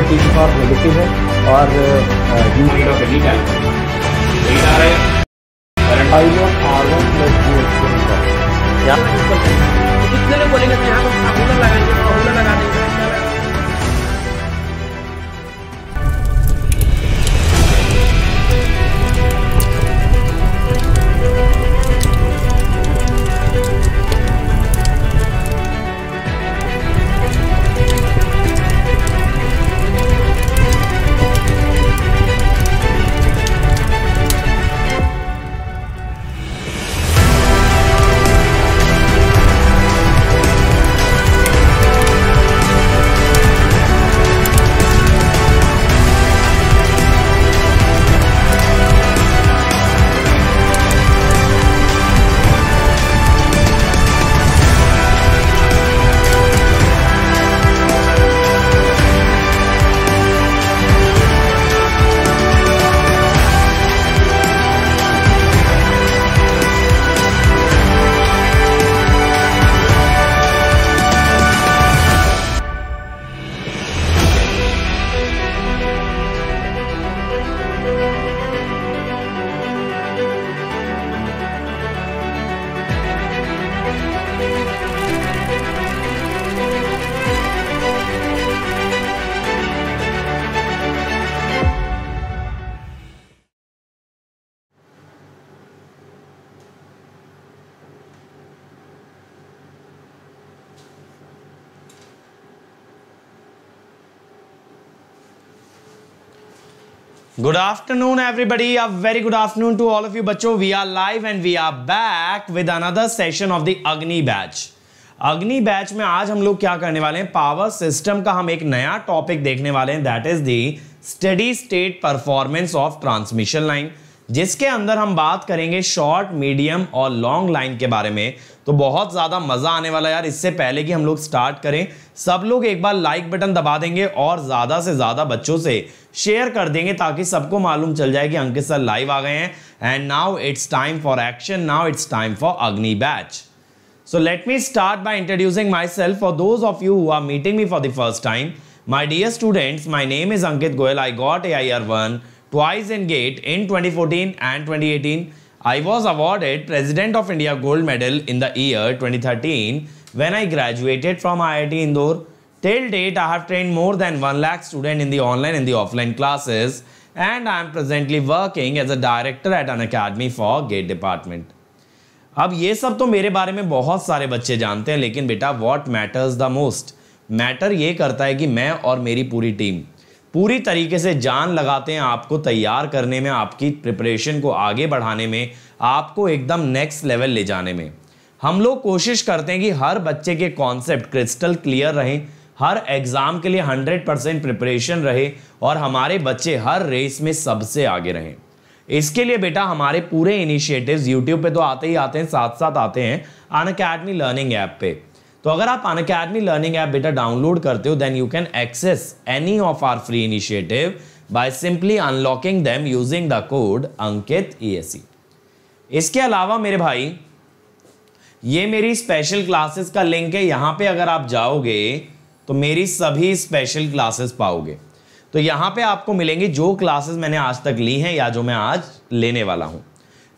100 team का negative है और Good afternoon everybody, a very good afternoon to all of you बच्चों. We are live and we are back with another session of the Agni batch. Agni batch में आज हम लोग क्या करने वाले हैं, पावर सिस्टम का हम एक नया टॉपिक देखने वाले हैं, that is the steady state performance of transmission line, जिसके अंदर हम बात करेंगे शॉर्ट, मीडियम और लॉन्ग लाइन के बारे में. तो बहुत ज़्यादा मज़ा आने वाला यार. इससे पहले कि हम लोग स्टार्ट करें, सब लोग एक बार लाइक बटन दबा देंगे और ज़्यादा से ज़्यादा बच्चों से शेयर कर देंगे ताकि सबको मालूम चल जाए कि अंकित सर लाइव आ गए हैं. And now it's time for action, now it's time for Agni batch. So let me start by introducing myself for those of you who are meeting me for the first time. My dear students, my name is Ankit Goyal. I got AIR-1 twice in GATE in 2014 and 2018. I was awarded President of India Gold Medal in the year 2013 when I graduated from IIT Indore. Till date, I have trained more than 1 lakh students in the online and the offline classes, and I am presently working as a director at an academy for GATE department. अब ये सब तो मेरे बारे में बहुत सारे बच्चे जानते हैं, लेकिन बेटा what matters the most? Matter ये करता है कि मैं और मेरी पूरी टीम पूरी तरीके से जान लगाते हैं आपको तैयार करने में, आपकी प्रिपरेशन को आगे बढ़ाने में, आपको एकदम नेक्स्ट लेवल ले जाने में. हम लोग कोशिश करते हैं कि हर बच्चे के कॉन्सेप्ट क्रिस्टल क्लियर रहें, हर एग्ज़ाम के लिए 100% प्रिपरेशन रहे और हमारे बच्चे हर रेस में सबसे आगे रहें. इसके लिए बेटा हमारे पूरे इनिशिएटिव्स यूट्यूब पे तो आते ही आते हैं, साथ साथ आते हैं अनअकैडमी लर्निंग ऐप पे. तो अगर आप अनअकैडमी लर्निंग ऐप बेटा डाउनलोड करते हो, then you can access any of our free initiative by simply unlocking them using the code Ankit ESE. इसके अलावा मेरे भाई, ये मेरी स्पेशल क्लासेस का लिंक है. यहाँ पे अगर आप जाओगे तो मेरी सभी स्पेशल क्लासेस पाओगे. तो यहाँ पे आपको मिलेंगी जो क्लासेस मैंने आज तक ली हैं या जो मैं आज लेने वाला हूँ.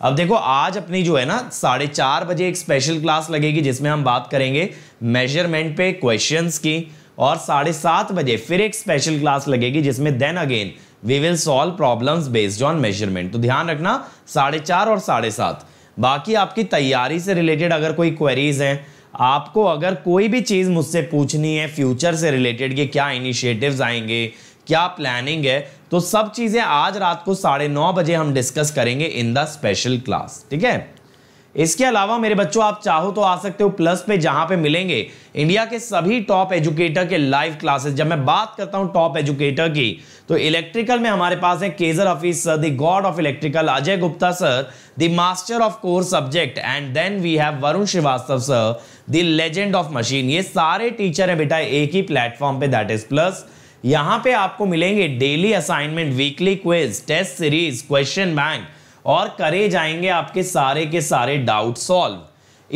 अब देखो, आज अपनी जो है ना 4:30 बजे एक स्पेशल क्लास लगेगी जिसमें हम बात करेंगे मेजरमेंट पे क्वेश्चंस की, और 7:30 बजे फिर एक स्पेशल क्लास लगेगी जिसमें then again we will solve problems based on measurement. तो ध्यान रखना 4:30 और 7:30. बाकी आपकी तैयारी से रिलेटेड अगर कोई क्वेरीज हैं, आपको अगर कोई भी चीज़ मुझसे पूछनी है फ्यूचर से रिलेटेड कि क्या इनिशिएटिव्स आएंगे, क्या प्लानिंग है, तो सब चीज़ें आज रात को 9:30 बजे हम डिस्कस करेंगे इन द स्पेशल क्लास. ठीक है. इसके अलावा मेरे बच्चों, आप चाहो तो आ सकते हो प्लस पे, जहां पे मिलेंगे इंडिया के सभी टॉप एजुकेटर के लाइव क्लासेस. जब मैं बात करता हूं टॉप एजुकेटर की, तो इलेक्ट्रिकल में हमारे पास हैं Kejar Hafeez sir, the god of electrical, Ajay Gupta sir, the master of core subject, and then we have Varun Srivastava sir, the legend of machine. ये सारे टीचर हैं बेटा एक ही प्लेटफॉर्म पे, दैट इज प्लस. यहाँ पे आपको मिलेंगे daily assignment, weekly quiz, test series, question bank, और करे जाएंगे आपके सारे के सारे डाउट सॉल्व.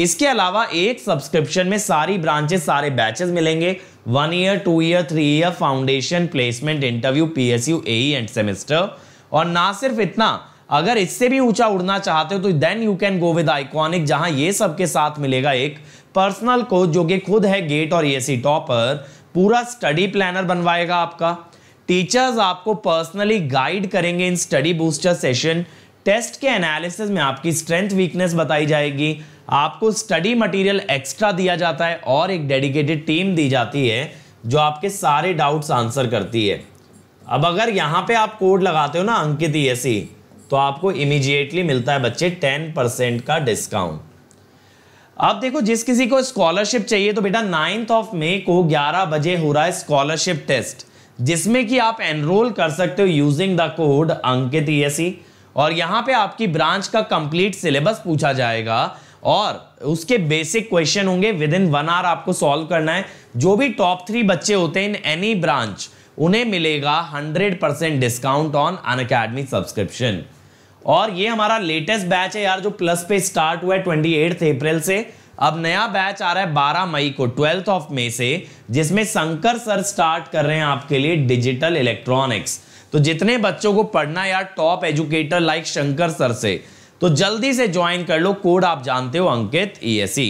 इसके अलावा एक सब्सक्रिप्शन में सारी ब्रांचेस सारे बैचेस मिलेंगे, 1 year 2 year 3 year, foundation, placement, interview, PSU, AE and semester. और ना सिर्फ इतना, अगर इससे भी ऊंचा उड़ना चाहते हो तो then you can go with iconic, जहां ये सब के साथ मिलेगा एक पर्सनल कोच जो कि खुद है गेट और ईएसई टॉपर, पूरा स्टडी प्लानर बनवाएगा आपका, टीचर्स आपको पर्सनली गाइड करेंगे in study booster session, test के एनालिसिस में आपकी स्ट्रेंथ वीकनेस बताई जाएगी, आपको स्टडी मटेरियल एक्स्ट्रा दिया जाता है और एक डेडिकेटेड टीम दी जाती है जो आपके सारे डाउट्स आंसर करती है। अब अगर यहाँ पे आप कोड लगाते हो ना अंकित ईएसई, तो आपको इमीडिएटली मिलता है बच्चे 10% का डिस्काउंट। अब देखो, जिस किसी को स्कॉलरशिप चाहिए तो बेटा 9 मई को 11 बजे हो रहा है स्कॉलरशिप टेस्ट, जिसमें कि आप एनरोल कर सकते हो using the code Ankit ESE. और यहाँ पे आपकी ब्रांच का कंप्लीट सिलेबस पूछा जाएगा और उसके बेसिक क्वेश्चन होंगे, विद इन 1 आवर आपको सॉल्व करना है। जो भी टॉप 3 बच्चे होते हैं इन एनी ब्रांच, उन्हें मिलेगा 100% डिस्काउंट ऑन अनअकैडमी सब्सक्रिप्शन। और ये हमारा लेटेस्ट बैच है यार, जो प्लस पे स्टार्ट हुआ है 28 अप्रैल से। अब नया बैच आ रहा है 12 मई को 12 मई से, जिसमें शंकर सर स्टार्ट कर रहे हैं आपके लिए डिजिटल इलेक्ट्रॉनिक्स। तो जितने बच्चों को पढ़ना यार top educator like Shankar sir से, तो जल्दी से ज्वाइन कर लो। कोड आप जानते हो अंकित ईएसई।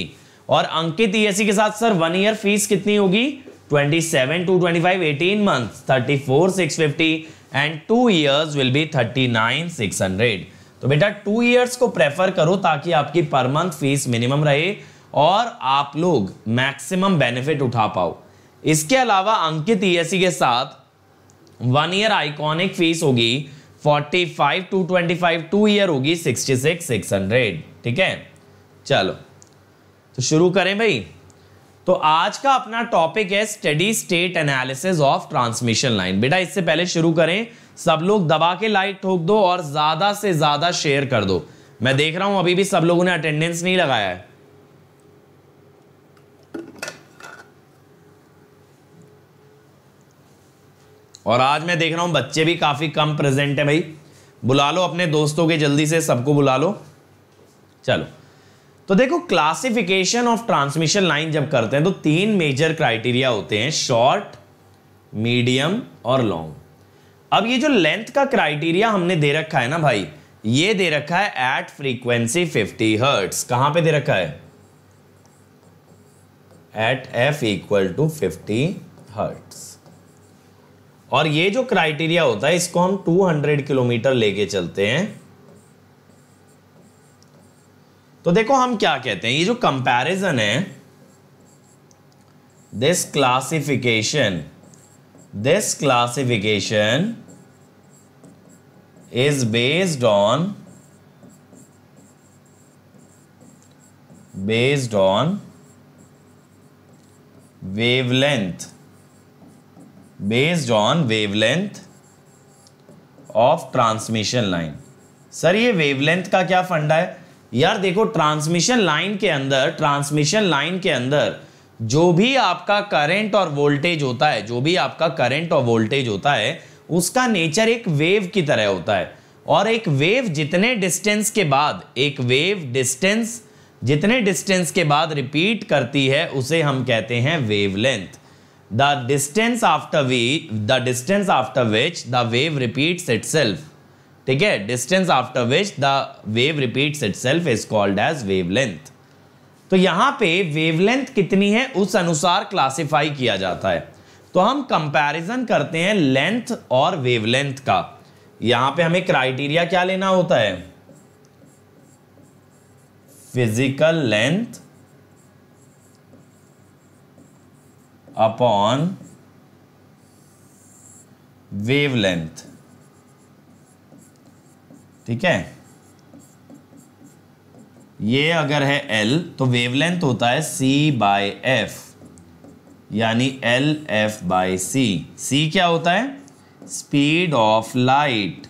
और अंकित ईएसई के साथ सर 1 ईयर फीस कितनी होगी? 27,225, 18 months 34,650 and 2 years will be 39,600। तो बेटा 2 years को प्रेफर करो ताकि आपकी पर मंथ फीस मिनिमम रहे और आप लोग मैक्सिमम बेनिफिट उठा पाओ। इसके अलावा अंकित ईएसई के साथ 1 ईयर आइकॉनिक फीस होगी 45,225, 2 ईयर होगी 66,600। ठीक है, चलो तो शुरू करें भाई। तो आज का अपना टॉपिक है study state analysis of transmission line. बेटा इससे पहले शुरू करें, सब लोग दबा के लाइक ठोक दो और ज्यादा से ज्यादा शेयर कर दो। मैं देख रहा हूं अभी भी सब लोगों ने अटेंडेंस नहीं लगाया है। और आज मैं देख रहा हूं बच्चे भी काफी कम प्रेजेंट है भाई। बुला लो अपने दोस्तों के, जल्दी से सबको बुला लो। चलो तो देखो, क्लासिफिकेशन ऑफ ट्रांसमिशन लाइन जब करते हैं तो 3 मेजर क्राइटेरिया होते हैं, शॉर्ट, मीडियम और लॉन्ग। अब ये जो लेंथ का क्राइटेरिया हमने दे रखा है ना भाई, ये दे रखा है एट फ्रीक्वेंसी 50 हर्ट्स। कहां पे दे रखा है? At F = 50 hertz. और ये जो क्राइटेरिया होता है इसको हम 200 किलोमीटर लेके चलते हैं। तो देखो हम क्या कहते हैं, ये जो कंपैरिजन है, this classification is based on wavelength of transmission line. Sir ये वेवलेंथ का क्या फंडा है? यार देखो, ट्रांसमिशन लाइन के अंदर जो भी आपका करंट और वोल्टेज होता है, उसका नेचर एक वेव की तरह होता है। और एक वेव जितने डिस्टेंस के बाद रिपीट करती है उसे हम कहते हैं wavelength. The distance after which the wave repeats itself, ठीक है, is called as wavelength। तो यहाँ पे wavelength कितनी है उस अनुसार क्लासिफाई किया जाता है। तो हम कंपैरिजन करते हैं लेंथ और वेवलेंथ का। यहाँ पे हमें क्राइटेरिया क्या लेना होता है? फिजिकल लेंथ अपॉन वेवलेंथ, ठीक है। ये अगर है L तो वेवलेंथ होता है C/F, यानी LF/C। C क्या होता है? Speed of light.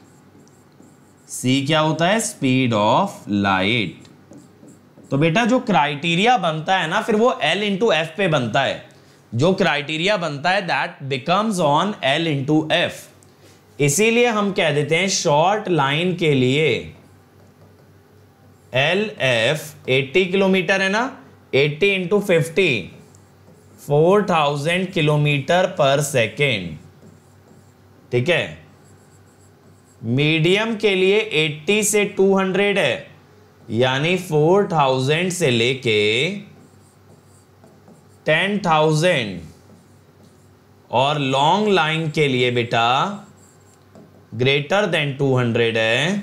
तो बेटा जो क्राइटेरिया बनता है ना, फिर वो L×F पे बनता है। जो क्राइटेरिया बनता है दैट बिकम्स ऑन L×F। इसीलिए हम कह देते हैं शॉर्ट लाइन के लिए LF 80 किलोमीटर है ना, 80 × 50 4000 किलोमीटर पर सेकेंड। ठीक है, मीडियम के लिए 80 से 200 है, यानी 4000 से लेके 10000, और लॉन्ग लाइन के लिए बेटा ग्रेटर देन 200 है।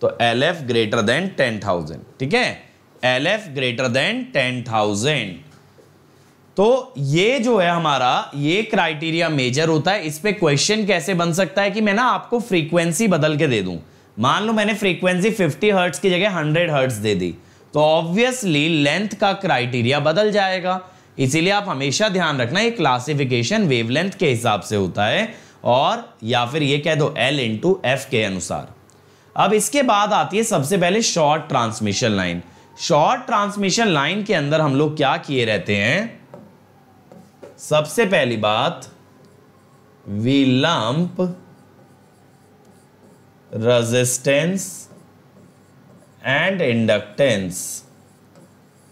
तो LF ग्रेटर देन 10000। ठीक है, LF ग्रेटर देन 10000। तो ये जो है हमारा, ये क्राइटेरिया मेजर होता है। इस पे क्वेश्चन कैसे बन सकता है कि मैं ना आपको फ्रीक्वेंसी बदल के दे दूं। मान लो मैंने फ्रीक्वेंसी 50 हर्ट्ज की जगह 100 हर्ट्ज दे दी, तो ऑब्वियसली लेंथ का क्राइटेरिया बदल जाएगा। इसीलिए आप हमेशा ध्यान रखना, ये क्लासिफिकेशन वेवलेंथ के हिसाब से होता है, और या फिर ये कह दो L × F के अनुसार। अब इसके बाद आती है सबसे पहले short transmission line. Short transmission line के अंदर हम लोग क्या किए रहते हैं, सबसे पहली बात विलंब, रेजिस्टेंस एंड इंडक्टेंस।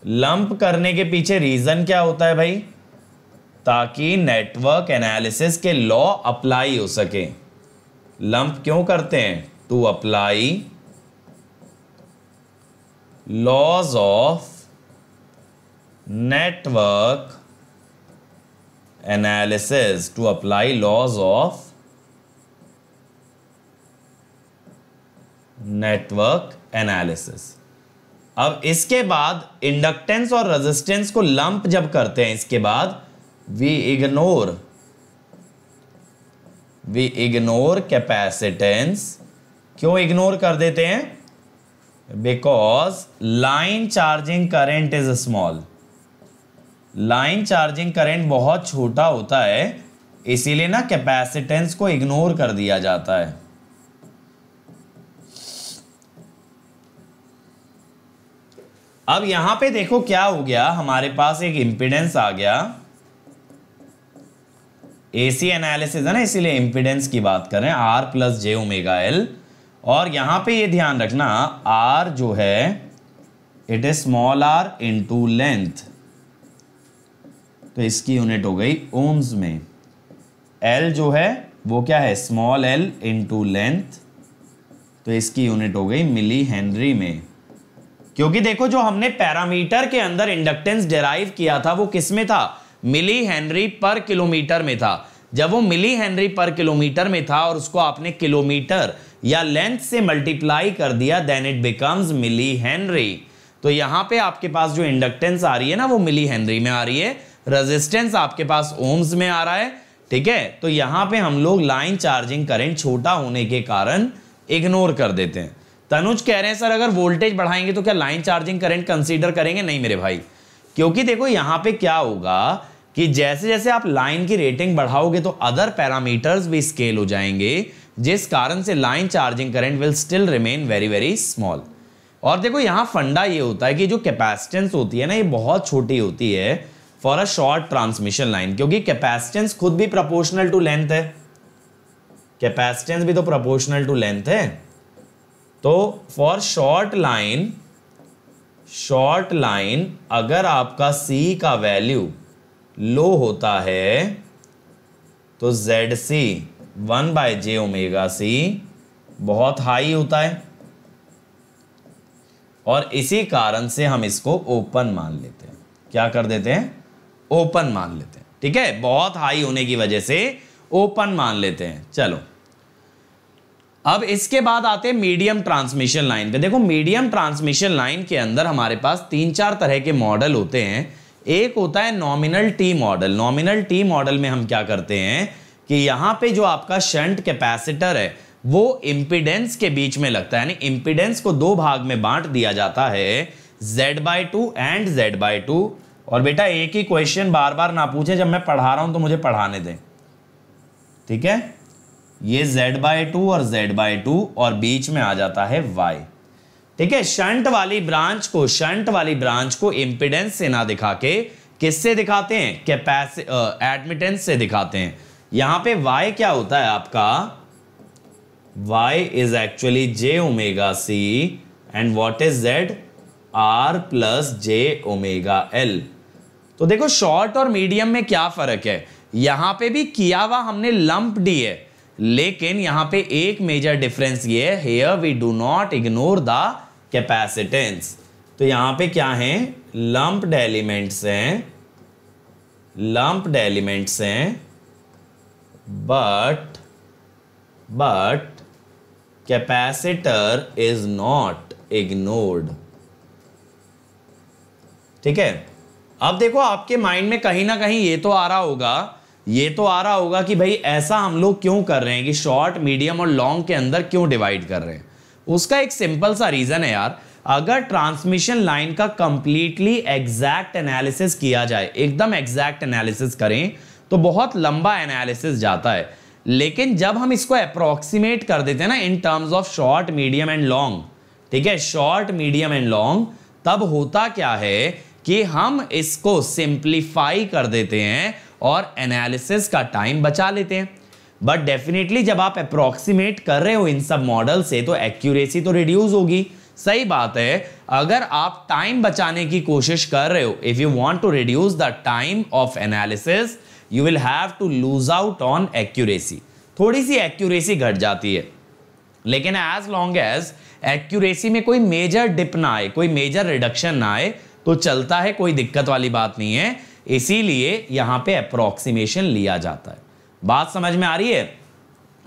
लंप करने के पीछे रीजन क्या होता है भाई, ताकि नेटवर्क एनालिसिस के लॉ अप्लाई हो सके। लंप क्यों करते हैं, to apply laws of network analysis, to apply laws of network analysis. अब इसके बाद इंडक्टेंस और रेजिस्टेंस को लंप जब करते हैं, इसके बाद वी इग्नोर कैपेसिटेंस। क्यों इग्नोर कर देते हैं, because line charging current is small. Line charging current बहुत छोटा होता है, इसीलिए ना कैपेसिटेंस को इग्नोर कर दिया जाता है। अब यहां पे देखो क्या हो गया, हमारे पास एक इंपीडेंस आ गया। एसी एनालिसिस है ना, इसीलिए इंपीडेंस की बात करें, R + j ω L। और यहां पे ये ध्यान रखना, R जो है it is small r × length, तो इसकी यूनिट हो गई ओम्स में। L जो है वो क्या है, स्मॉल l × लेंथ, तो इसकी यूनिट हो गई मिली हेनरी में। क्योंकि देखो जो हमने पैरामीटर के अंदर इंडक्टेंस डेराइव किया था वो किस में था, मिली हेनरी पर किलोमीटर में था। जब वो मिली हेनरी पर किलोमीटर में था और उसको आपने किलोमीटर या लेंथ से मल्टीप्लाई कर दिया, then it becomes milli henry. तो यहां पे आपके पास जो इंडक्टेंस आ रही है ना, वो मिली हेनरी में आ रही है। रेजिस्टेंस आपके पास ओम्स में आ रहा है। ठीक है, तो यहां पर हम लोग लाइन चार्जिंग करेंट छोटा होने के कारण इग्नोर कर देते हैं। तनुज कह रहे हैं सर अगर वोल्टेज बढ़ाएंगे तो क्या लाइन चार्जिंग करंट कंसीडर करेंगे? नहीं मेरे भाई, क्योंकि देखो यहाँ पे क्या होगा कि जैसे जैसे आप लाइन की रेटिंग बढ़ाओगे तो अदर पैरामीटर्स भी स्केल हो जाएंगे, जिस कारण से line charging current will still remain very very small. और देखो यहाँ फंडा ये होता है कि जो कैपेसिटेंस होती है ना, ये बहुत छोटी होती है for a short transmission line, क्योंकि कैपेसिटेंस खुद भी प्रोपोर्शनल टू लेंथ है। कैपेसिटेंस भी तो प्रोपोर्शनल टू लेंथ है। तो फॉर शॉर्ट लाइन अगर आपका C का वैल्यू लो होता है तो ZC 1/j ω C बहुत हाई होता है, और इसी कारण से हम इसको ओपन मान लेते हैं। क्या कर देते हैं, ओपन मान लेते हैं। ठीक है, बहुत हाई होने की वजह से ओपन मान लेते हैं। चलो, अब इसके बाद आते हैं मीडियम ट्रांसमिशन लाइन पे। देखो मीडियम ट्रांसमिशन लाइन के अंदर हमारे पास 3-4 तरह के मॉडल होते हैं। एक होता है nominal T model. Nominal T model में हम क्या करते हैं कि यहाँ पे जो आपका शंट कैपेसिटर है वो इम्पीडेंस के बीच में लगता है, यानी इम्पीडेंस को दो भाग में बांट दिया जाता है, Z/2 एंड Z/2। और बेटा एक ही क्वेश्चन बार बार ना पूछे, जब मैं पढ़ा रहा हूं तो मुझे पढ़ाने दें। ठीक है, ये Z/2 और Z/2 और बीच में आ जाता है Y। ठीक है, शंट वाली ब्रांच को इम्पीडेंस से ना दिखा के किससे दिखाते हैं, एडमिटेंस से दिखाते हैं। यहां पे Y क्या होता है आपका, y is actually j omega c and what is z? r plus j omega l. तो देखो शॉर्ट और मीडियम में क्या फर्क है, यहां पे भी किया हुआ हमने लंप डी है, लेकिन यहां पे एक मेजर डिफरेंस ये है, here we do not ignore the capacitance. तो यहां पे क्या है, लंप्ड एलिमेंट्स हैं, लंप्ड एलिमेंट्स हैं, but capacitor is not ignored. ठीक है, अब देखो आपके माइंड में कहीं ना कहीं ये तो आ रहा होगा, ये तो आ रहा होगा कि भाई ऐसा हम लोग क्यों कर रहे हैं, कि शॉर्ट मीडियम और लॉन्ग के अंदर क्यों डिवाइड कर रहे हैं. उसका एक सिंपल सा रीजन है यार, अगर ट्रांसमिशन लाइन का कंप्लीटली एग्जैक्ट एनालिसिस किया जाए, एकदम एग्जैक्ट एनालिसिस करें तो बहुत लंबा एनालिसिस जाता है, लेकिन जब हम इसको अप्रोक्सीमेट कर देते हैं ना in terms of short medium and long, ठीक है, शॉर्ट मीडियम एंड लॉन्ग, तब होता क्या है कि हम इसको सिंप्लीफाई कर देते हैं और एनालिसिस का टाइम बचा लेते हैं. बट डेफिनेटली जब आप अप्रोक्सीमेट कर रहे हो इन सब मॉडल से तो एक्यूरेसी तो रिड्यूस होगी, सही बात है. अगर आप टाइम बचाने की कोशिश कर रहे हो, if you want to reduce the time of analysis you will have to lose out on accuracy. थोड़ी सी एक्यूरेसी घट जाती है, लेकिन एज लॉन्ग एज एक्यूरेसी में कोई मेजर डिप ना आए, कोई मेजर रिडक्शन ना आए तो चलता है, कोई दिक्कत वाली बात नहीं है. इसीलिए यहां पे अप्रोक्सीमेशन लिया जाता है. बात समझ में आ रही है?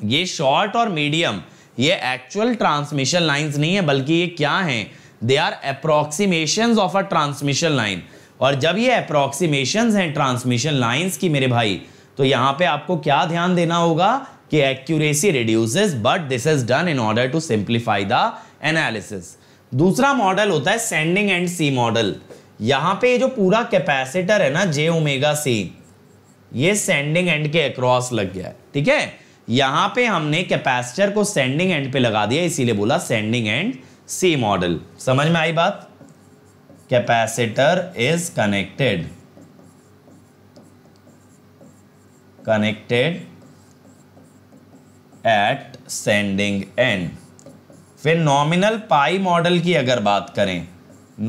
ये शॉर्ट और मीडियम ये एक्चुअल ट्रांसमिशन लाइंस नहीं है, बल्कि ये क्या हैं? They are approximations of a transmission line. और जब ये अप्रोक्सीमेशंस हैं ट्रांसमिशन लाइंस की मेरे भाई, तो यहां पे आपको क्या ध्यान देना होगा कि accuracy reduces, but this is done in order to simplify the analysis. दूसरा मॉडल होता है सेंडिंग एंड सी मॉडल. यहां पे ये जो पूरा कैपेसिटर है ना जे ओमेगा सी, ये सेंडिंग एंड के अक्रॉस लग गया है. ठीक है, यहां पे हमने कैपेसिटर को सेंडिंग एंड पे लगा दिया, इसीलिए बोला सेंडिंग एंड सी मॉडल. समझ में आई बात? Capacitor is connected at sending end. फिर नॉमिनल पाई मॉडल की अगर बात करें,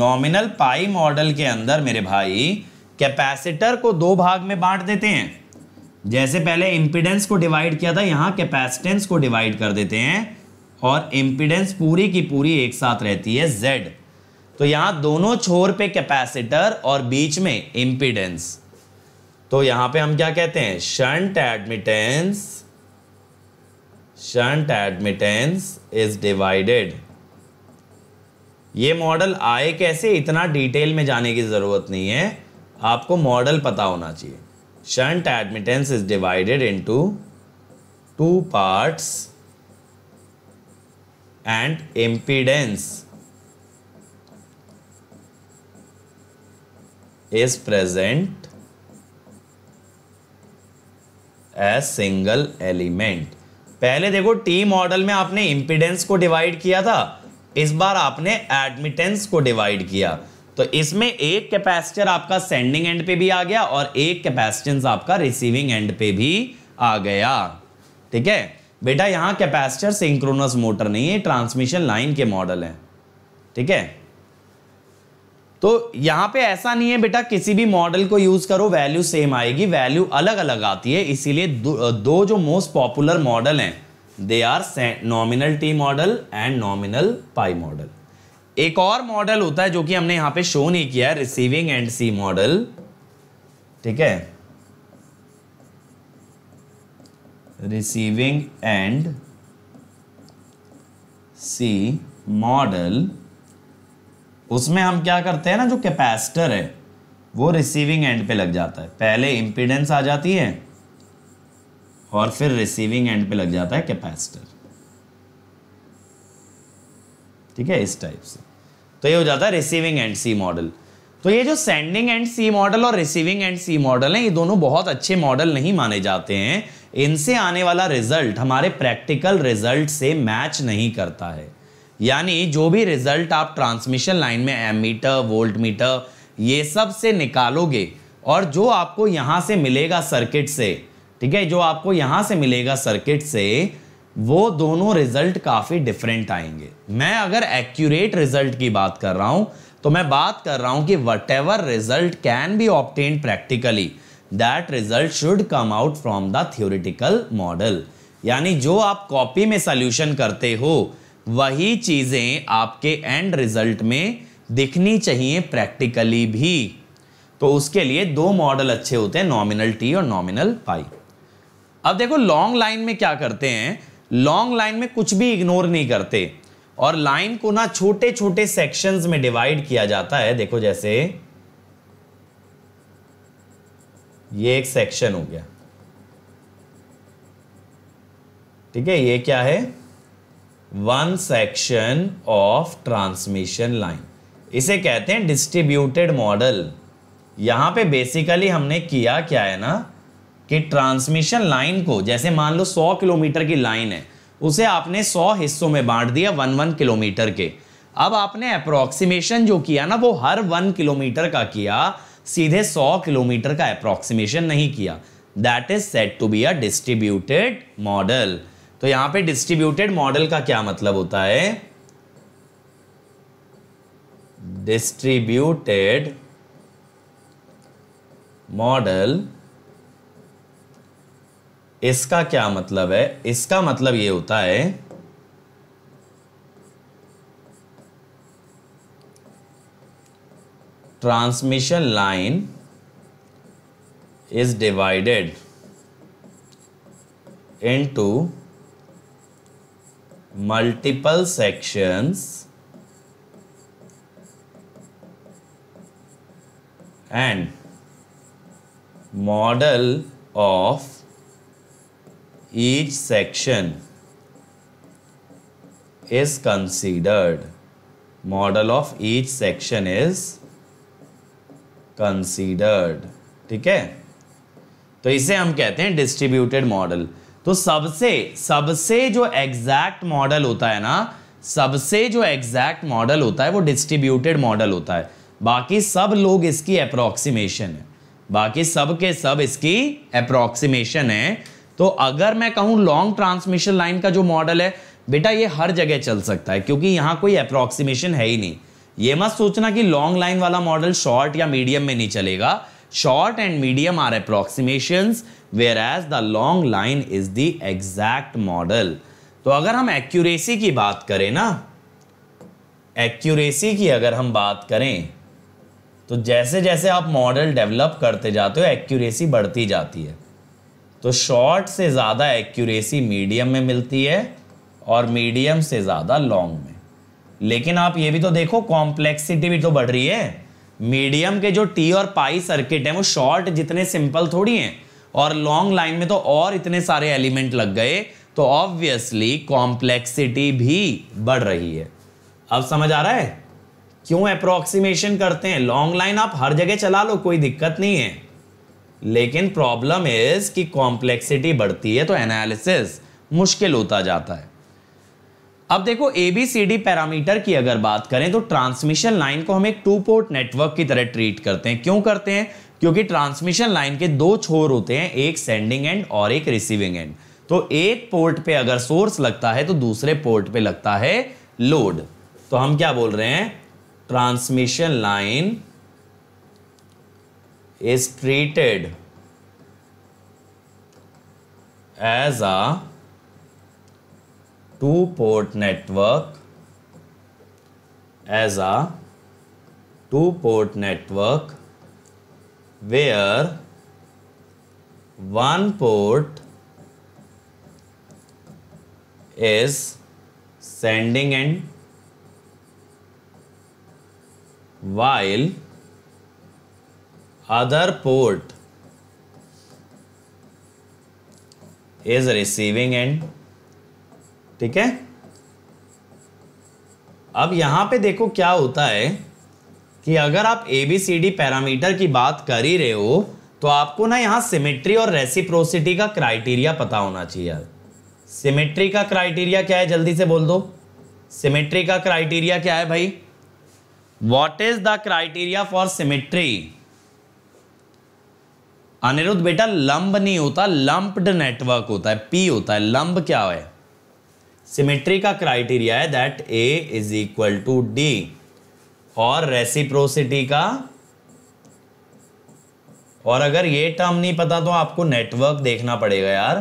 नॉमिनल पाई मॉडल के अंदर मेरे भाई कैपेसिटर को दो भाग में बांट देते हैं. जैसे पहले इम्पीडेंस को डिवाइड किया था, यहाँ कैपेसिटेंस को डिवाइड कर देते हैं और इम्पीडेंस पूरी की पूरी एक साथ रहती है Z. तो यहाँ दोनों छोर पे कैपेसिटर और बीच में इम्पीडेंस, तो यहाँ पे हम क्या कहते हैं, shunt admittance. Shunt admittance is divided. ये मॉडल आए कैसे, इतना डिटेल में जाने की जरूरत नहीं है, आपको मॉडल पता होना चाहिए. Shunt admittance is divided into two parts and impedance is present as single element. पहले देखो टी मॉडल में आपने इम्पीडेंस को डिवाइड किया था, इस बार आपने एडमिटेंस को डिवाइड किया, तो इसमें एक कैपेसिटर आपका सेंडिंग एंड पे भी आ गया और एक कैपेसिटेंस आपका रिसीविंग एंड पे भी आ गया. ठीक है बेटा, यहाँ कैपेसिटर सिंक्रोनस मोटर नहीं है, ट्रांसमिशन लाइन के मॉडल है. ठीक है, तो यहाँ पे ऐसा नहीं है बेटा किसी भी मॉडल को यूज करो वैल्यू सेम आएगी, वैल्यू अलग अलग आती है. इसीलिए दो जो मोस्ट पॉपुलर मॉडल हैं they are nominal T model and nominal pi model. एक और मॉडल होता है जो कि हमने यहां पे शो नहीं किया है, रिसीविंग एंड सी मॉडल. ठीक है, रिसीविंग एंड सी मॉडल, उसमें हम क्या करते हैं ना, जो कैपेसिटर है वो रिसीविंग एंड पे लग जाता है. पहले इम्पीडेंस आ जाती है और फिर रिसीविंग एंड पे लग जाता है कैपेसिटर. ठीक है, इस टाइप से तो ये हो जाता है रिसीविंग एंड सी मॉडल. तो ये जो सेंडिंग एंड सी मॉडल और रिसीविंग एंड सी मॉडल हैं, ये दोनों बहुत अच्छे मॉडल नहीं माने जाते हैं. इनसे आने वाला रिजल्ट हमारे प्रैक्टिकल रिजल्ट से मैच नहीं करता है, यानी जो भी रिजल्ट आप ट्रांसमिशन लाइन में एमीटर, वोल्ट मीटर, ये सब से निकालोगे और जो आपको यहाँ से मिलेगा सर्किट से, ठीक है, जो आपको यहाँ से मिलेगा सर्किट से, वो दोनों रिजल्ट काफ़ी डिफरेंट आएंगे। मैं अगर एक्यूरेट रिजल्ट की बात कर रहा हूँ तो मैं बात कर रहा हूँ कि whatever result can be obtained practically that result should come out from the theoretical model. यानी जो आप कॉपी में सॉल्यूशन करते हो वही चीज़ें आपके एंड रिजल्ट में दिखनी चाहिए प्रैक्टिकली भी। तो उसके लिए दो मॉडल अच्छे होते हैं, नॉमिनल टी और नॉमिनल पाई। अब देखो लॉन्ग लाइन में क्या करते हैं, लॉन्ग लाइन में कुछ भी इग्नोर नहीं करते और लाइन को ना छोटे छोटे सेक्शंस में डिवाइड किया जाता है। देखो जैसे ये एक सेक्शन हो गया, ठीक है, ये क्या है, one section of transmission line. इसे कहते हैं डिस्ट्रीब्यूटेड मॉडल। यहां पे बेसिकली हमने किया क्या है ना कि ट्रांसमिशन लाइन को, जैसे मान लो 100 किलोमीटर की लाइन है, उसे आपने 100 हिस्सों में बांट दिया 1-1 किलोमीटर के। अब आपने अप्रॉक्सीमेशन जो किया ना वो हर 1 किलोमीटर का किया, सीधे 100 किलोमीटर का अप्रॉक्सीमेशन नहीं किया। That is said to be a distributed model. तो यहां पे डिस्ट्रीब्यूटेड मॉडल का क्या मतलब होता है, डिस्ट्रीब्यूटेड मॉडल, इसका क्या मतलब है, इसका मतलब ये होता है Transmission line is divided into multiple sections and model of each section is model of each section is considered, ठीक है। तो इसे हम कहते हैं डिस्ट्रीब्यूटेड मॉडल। तो सबसे जो एग्जैक्ट मॉडल होता है ना, सबसे जो एग्जैक्ट मॉडल होता है वो डिस्ट्रीब्यूटेड मॉडल होता है। बाकी सब लोग इसकी अप्रॉक्सीमेशन है, बाकी सब के सब इसकी अप्रॉक्सीमेशन है। तो अगर मैं कहूं लॉन्ग ट्रांसमिशन लाइन का जो मॉडल है बेटा ये हर जगह चल सकता है, क्योंकि यहां कोई अप्रॉक्सीमेशन है ही नहीं। ये मत सोचना कि लॉन्ग लाइन वाला मॉडल शॉर्ट या मीडियम में नहीं चलेगा। Short and medium are approximations whereas the long line is the exact model. तो अगर हम एक्यूरेसी की बात करें ना, एक्यूरेसी की अगर हम बात करें तो जैसे जैसे आप मॉडल डेवलप करते जाते हो एक्यूरेसी बढ़ती जाती है। तो शॉर्ट से ज़्यादा एक्यूरेसी मीडियम में मिलती है और मीडियम से ज़्यादा लॉन्ग में। लेकिन आप ये भी तो देखो कॉम्प्लेक्सिटी भी तो बढ़ रही है। मीडियम के जो टी और पाई सर्किट हैं वो शॉर्ट जितने सिंपल थोड़ी हैं, और लॉन्ग लाइन में तो और इतने सारे एलिमेंट लग गए, तो ऑब्वियसली कॉम्प्लेक्सिटी भी बढ़ रही है। अब समझ आ रहा है क्यों अप्रॉक्सीमेशन करते हैं। लॉन्ग लाइन आप हर जगह चला लो, कोई दिक्कत नहीं है, लेकिन प्रॉब्लम इज कि कॉम्प्लेक्सिटी बढ़ती है तो एनालिसिस मुश्किल होता जाता है। अब देखो एबीसीडी पैरामीटर की अगर बात करें तो ट्रांसमिशन लाइन को हम एक 2-पोर्ट नेटवर्क की तरह ट्रीट करते हैं। क्यों करते हैं, क्योंकि ट्रांसमिशन लाइन के 2 छोर होते हैं, एक सेंडिंग एंड और एक रिसीविंग एंड। तो एक पोर्ट पे अगर सोर्स लगता है तो दूसरे पोर्ट पे लगता है लोड। तो हम क्या बोल रहे हैं, transmission line is treated as a 2-port network, as a 2-port network where one port is sending end while other port is receiving end, ठीक है। अब यहां पे देखो क्या होता है कि अगर आप एबीसीडी पैरामीटर की बात कर ही रहे हो तो आपको ना यहां सिमेट्री और रेसिप्रोसिटी का क्राइटेरिया पता होना चाहिए। सिमेट्री का क्राइटेरिया क्या है, जल्दी से बोल दो, सिमेट्री का क्राइटेरिया क्या है भाई, what is the criteria for symmetry. Anirudh बेटा लंब नहीं होता, लंप्ड नेटवर्क होता है, पी होता है। लंब क्या है, सिमेट्री का क्राइटेरिया है that A is equal to D और रेसिप्रोसिटी का, और अगर ये टर्म नहीं पता तो आपको नेटवर्क देखना पड़ेगा यार,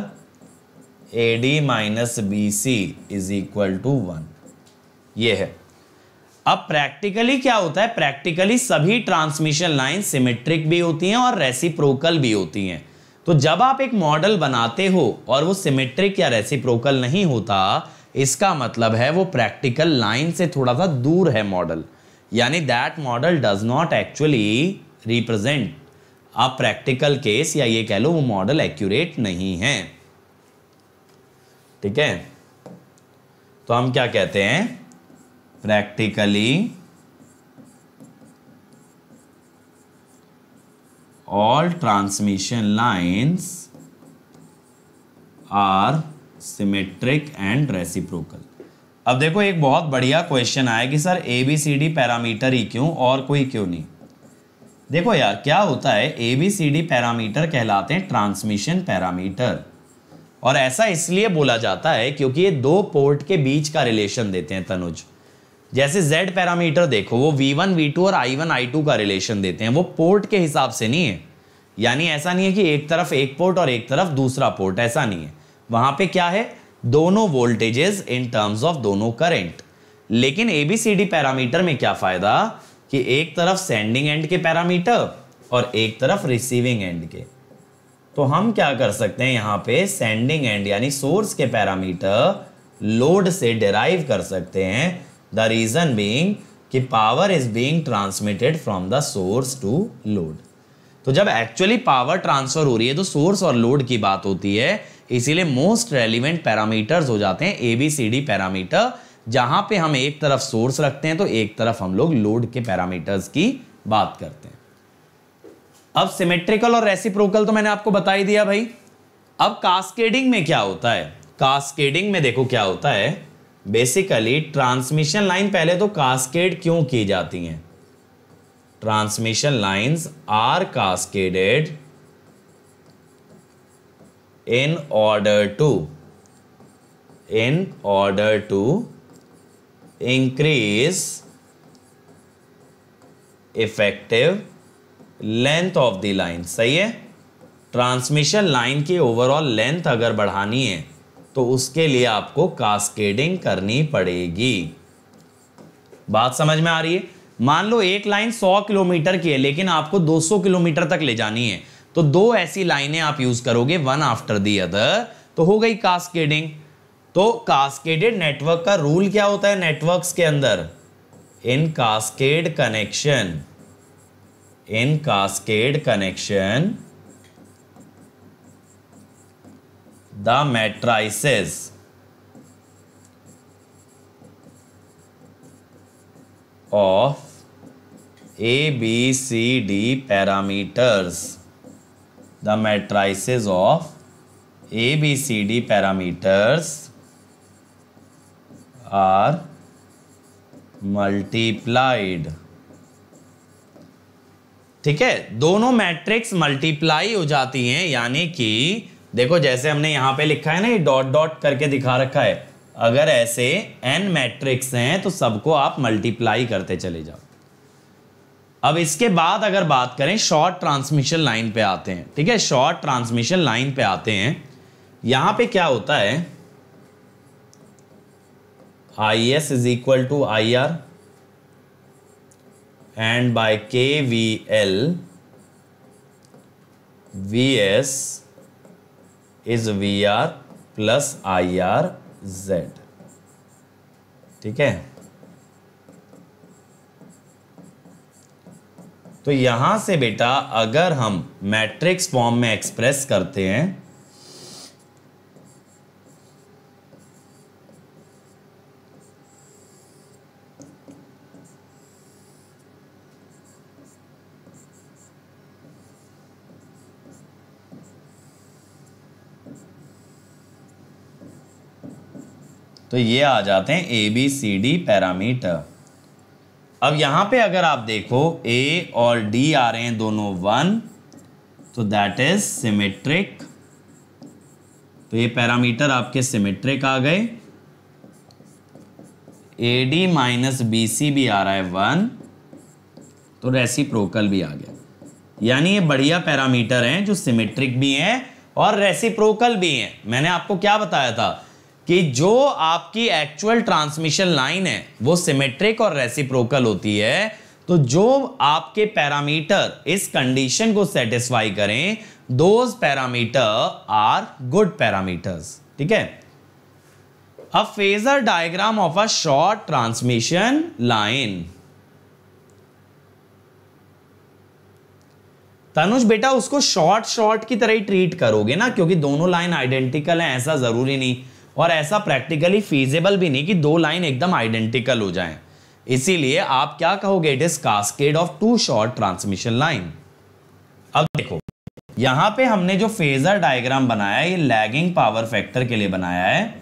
AD minus BC is equal to 1 ये है। अब प्रैक्टिकली क्या होता है, प्रैक्टिकली सभी ट्रांसमिशन लाइन सिमेट्रिक भी होती हैं और रेसिप्रोकल भी होती हैं। तो जब आप एक मॉडल बनाते हो और वो सिमेट्रिक या रेसिप्रोकल नहीं होता, इसका मतलब है वो प्रैक्टिकल लाइन से थोड़ा सा दूर है मॉडल, यानी that model does not actually represent a practical case, या ये कह लो वो मॉडल एक्यूरेट नहीं है। ठीक है, तो हम क्या कहते हैं, practically all transmission lines are symmetric and reciprocal। अब देखो एक बहुत बढ़िया क्वेश्चन आया कि सर ABCD पैरामीटर ही क्यों और कोई क्यों नहीं। देखो यार क्या होता है, ABCD पैरामीटर कहलाते हैं ट्रांसमिशन पैरामीटर, और ऐसा इसलिए बोला जाता है क्योंकि ये दो पोर्ट के बीच का रिलेशन देते हैं तनुज। जैसे Z पैरामीटर देखो, वो V1, V2 और I1, I2 का रिलेशन देते हैं, वो पोर्ट के हिसाब से नहीं है। यानी ऐसा नहीं है कि एक तरफ एक पोर्ट और एक तरफ दूसरा पोर्ट, ऐसा नहीं है। वहाँ पे क्या है, दोनों वोल्टेजेस इन टर्म्स ऑफ दोनों करंट। लेकिन ABCD पैरामीटर में क्या फ़ायदा कि एक तरफ सेंडिंग एंड के पैरामीटर और एक तरफ रिसीविंग एंड के। तो हम क्या कर सकते हैं यहाँ पे, सेंडिंग एंड यानी सोर्स के पैरामीटर लोड से डिराइव कर सकते हैं। द रीजन बीइंग कि power is being transmitted from the source to load. तो जब एक्चुअली पावर ट्रांसफर हो रही है तो सोर्स और लोड की बात होती है, इसीलिए मोस्ट रेलिवेंट पैरामीटर्स हो जाते हैं ABCD पैरामीटर, जहां पे हम एक तरफ सोर्स रखते हैं तो एक तरफ हम लोग लोड के पैरामीटर्स की बात करते हैं। अब सिमेट्रिकल और रेसिप्रोकल तो मैंने आपको बता ही दिया भाई। अब कास्केडिंग में क्या होता है, कास्केडिंग में देखो क्या होता है, बेसिकली ट्रांसमिशन लाइन पहले तो कास्केड क्यों की जाती हैं, transmission lines are cascaded in order to increase effective length of the line. सही है, ट्रांसमिशन लाइन की ओवरऑल लेंथ अगर बढ़ानी है तो उसके लिए आपको कास्केडिंग करनी पड़ेगी। बात समझ में आ रही है। मान लो एक लाइन 100 किलोमीटर की है लेकिन आपको 200 किलोमीटर तक ले जानी है, तो दो ऐसी लाइनें आप यूज करोगे, वन आफ्टर दी अदर, तो हो गई कास्केडिंग। तो कास्केडेड नेटवर्क का रूल क्या होता है, नेटवर्क्स के अंदर इन cascade connection The matrices of ABCD parameters, the matrices of ABCD parameters are multiplied। ठीक है, दोनों मैट्रिक्स मल्टीप्लाई हो जाती हैं, यानी कि देखो जैसे हमने यहाँ पे लिखा है ना, ये डॉट डॉट करके दिखा रखा है। अगर ऐसे n मैट्रिक्स हैं तो सबको आप मल्टीप्लाई करते चले जाओ। अब इसके बाद अगर बात करें शॉर्ट ट्रांसमिशन लाइन पे आते हैं। ठीक है, शॉर्ट ट्रांसमिशन लाइन पे आते हैं, यहाँ पे क्या होता है, IS is equal to IR and by KVL VS is VR plus IRZ। ठीक है, तो यहां से बेटा अगर हम मैट्रिक्स फॉर्म में एक्सप्रेस करते हैं तो ये आ जाते हैं ABCD पैरामीटर। अब यहाँ पे अगर आप देखो A और D आ रहे हैं दोनों 1, तो दैट इज सिमेट्रिक, तो ये पैरामीटर आपके सिमेट्रिक आ गए। A D minus B C भी आ रहा है 1, तो रेसिप्रोकल भी आ गया। यानी ये बढ़िया पैरामीटर हैं जो सिमेट्रिक भी हैं और रेसिप्रोकल भी हैं। मैंने आपको क्या बताया था कि जो आपकी एक्चुअल ट्रांसमिशन लाइन है वो सिमेट्रिक और रेसिप्रोकल होती है, तो जो आपके पैरामीटर इस कंडीशन को सेटिस्फाई करें, those parameter are good parameters. ठीक है, a phasor diagram of a short transmission line. Tanush बेटा उसको शॉर्ट शॉर्ट की तरह ही ट्रीट करोगे ना, क्योंकि दोनों लाइन आइडेंटिकल हैं ऐसा जरूरी नहीं, और ऐसा प्रैक्टिकली फीजेबल भी नहीं कि दो लाइन एकदम आइडेंटिकल हो जाएं। इसीलिए आप क्या कहोगे, it is cascade of two short transmission line. अब देखो यहां पे हमने जो फेजर डायग्राम बनाया है ये लैगिंग पावर फैक्टर के लिए बनाया है।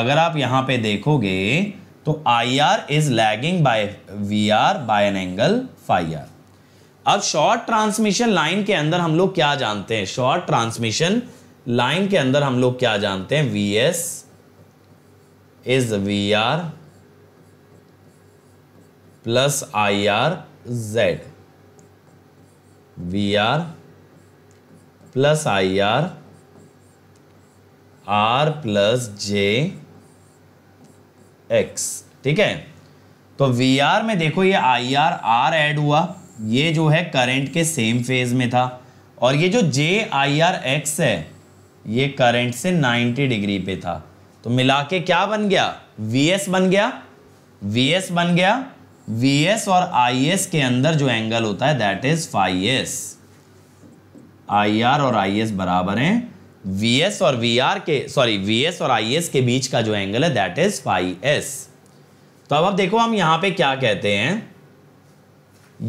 अगर आप यहां पे देखोगे तो I R is lagging by V R by an angle phi R. अब शॉर्ट ट्रांसमिशन लाइन के अंदर हम लोग क्या जानते हैं, शॉर्ट ट्रांसमिशन लाइन के अंदर हम लोग क्या जानते हैं, V S is V R plus I R Z, V R plus I R plus J X. ठीक है, तो वी आर में देखो ये आई आर आर एड हुआ, ये जो है करंट के सेम फेज में था, और ये जो जे आई आर एक्स है ये करंट से 90 डिग्री पे था। तो मिला के क्या बन गया, वीएस बन गया, वीएस बन गया। वीएस और आईएस के अंदर जो एंगल होता है that is phi S. IR और आईएस बराबर हैं, वीएस और वीआर के वीएस और आईएस के बीच का जो एंगल है दैट इज फाई एस। तो अब आप देखो हम यहां पे क्या कहते हैं,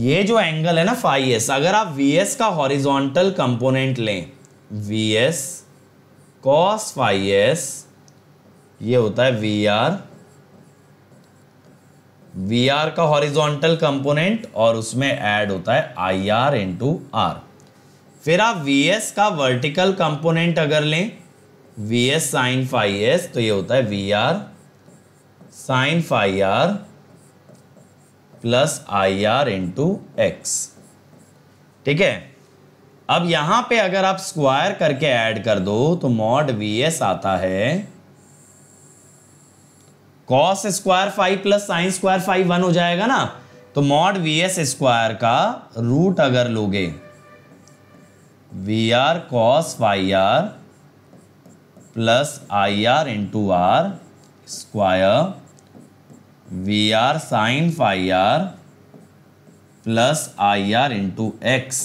ये जो एंगल है ना फाई एस, अगर आप वीएस का हॉरिजॉन्टल कंपोनेंट लें, वीएस कॉस फाई एस ये होता है वी आर, वी आर का हॉरिजॉन्टल कंपोनेंट और उसमें ऐड होता है आई आर इंटू आर। फिर आप वी एस का वर्टिकल कंपोनेंट अगर लें, V S sine phi S, तो ये होता है V R sine phi R plus I R into X. ठीक है, अब यहां पे अगर आप स्क्वायर करके ऐड कर दो तो मॉड वी एस आता है cos square five plus sine square five, 1 हो जाएगा ना। तो मॉड वी एस स्क्वायर का रूट अगर लोगे, V R cos five R plus I R into R square, V R sine five R plus I R into X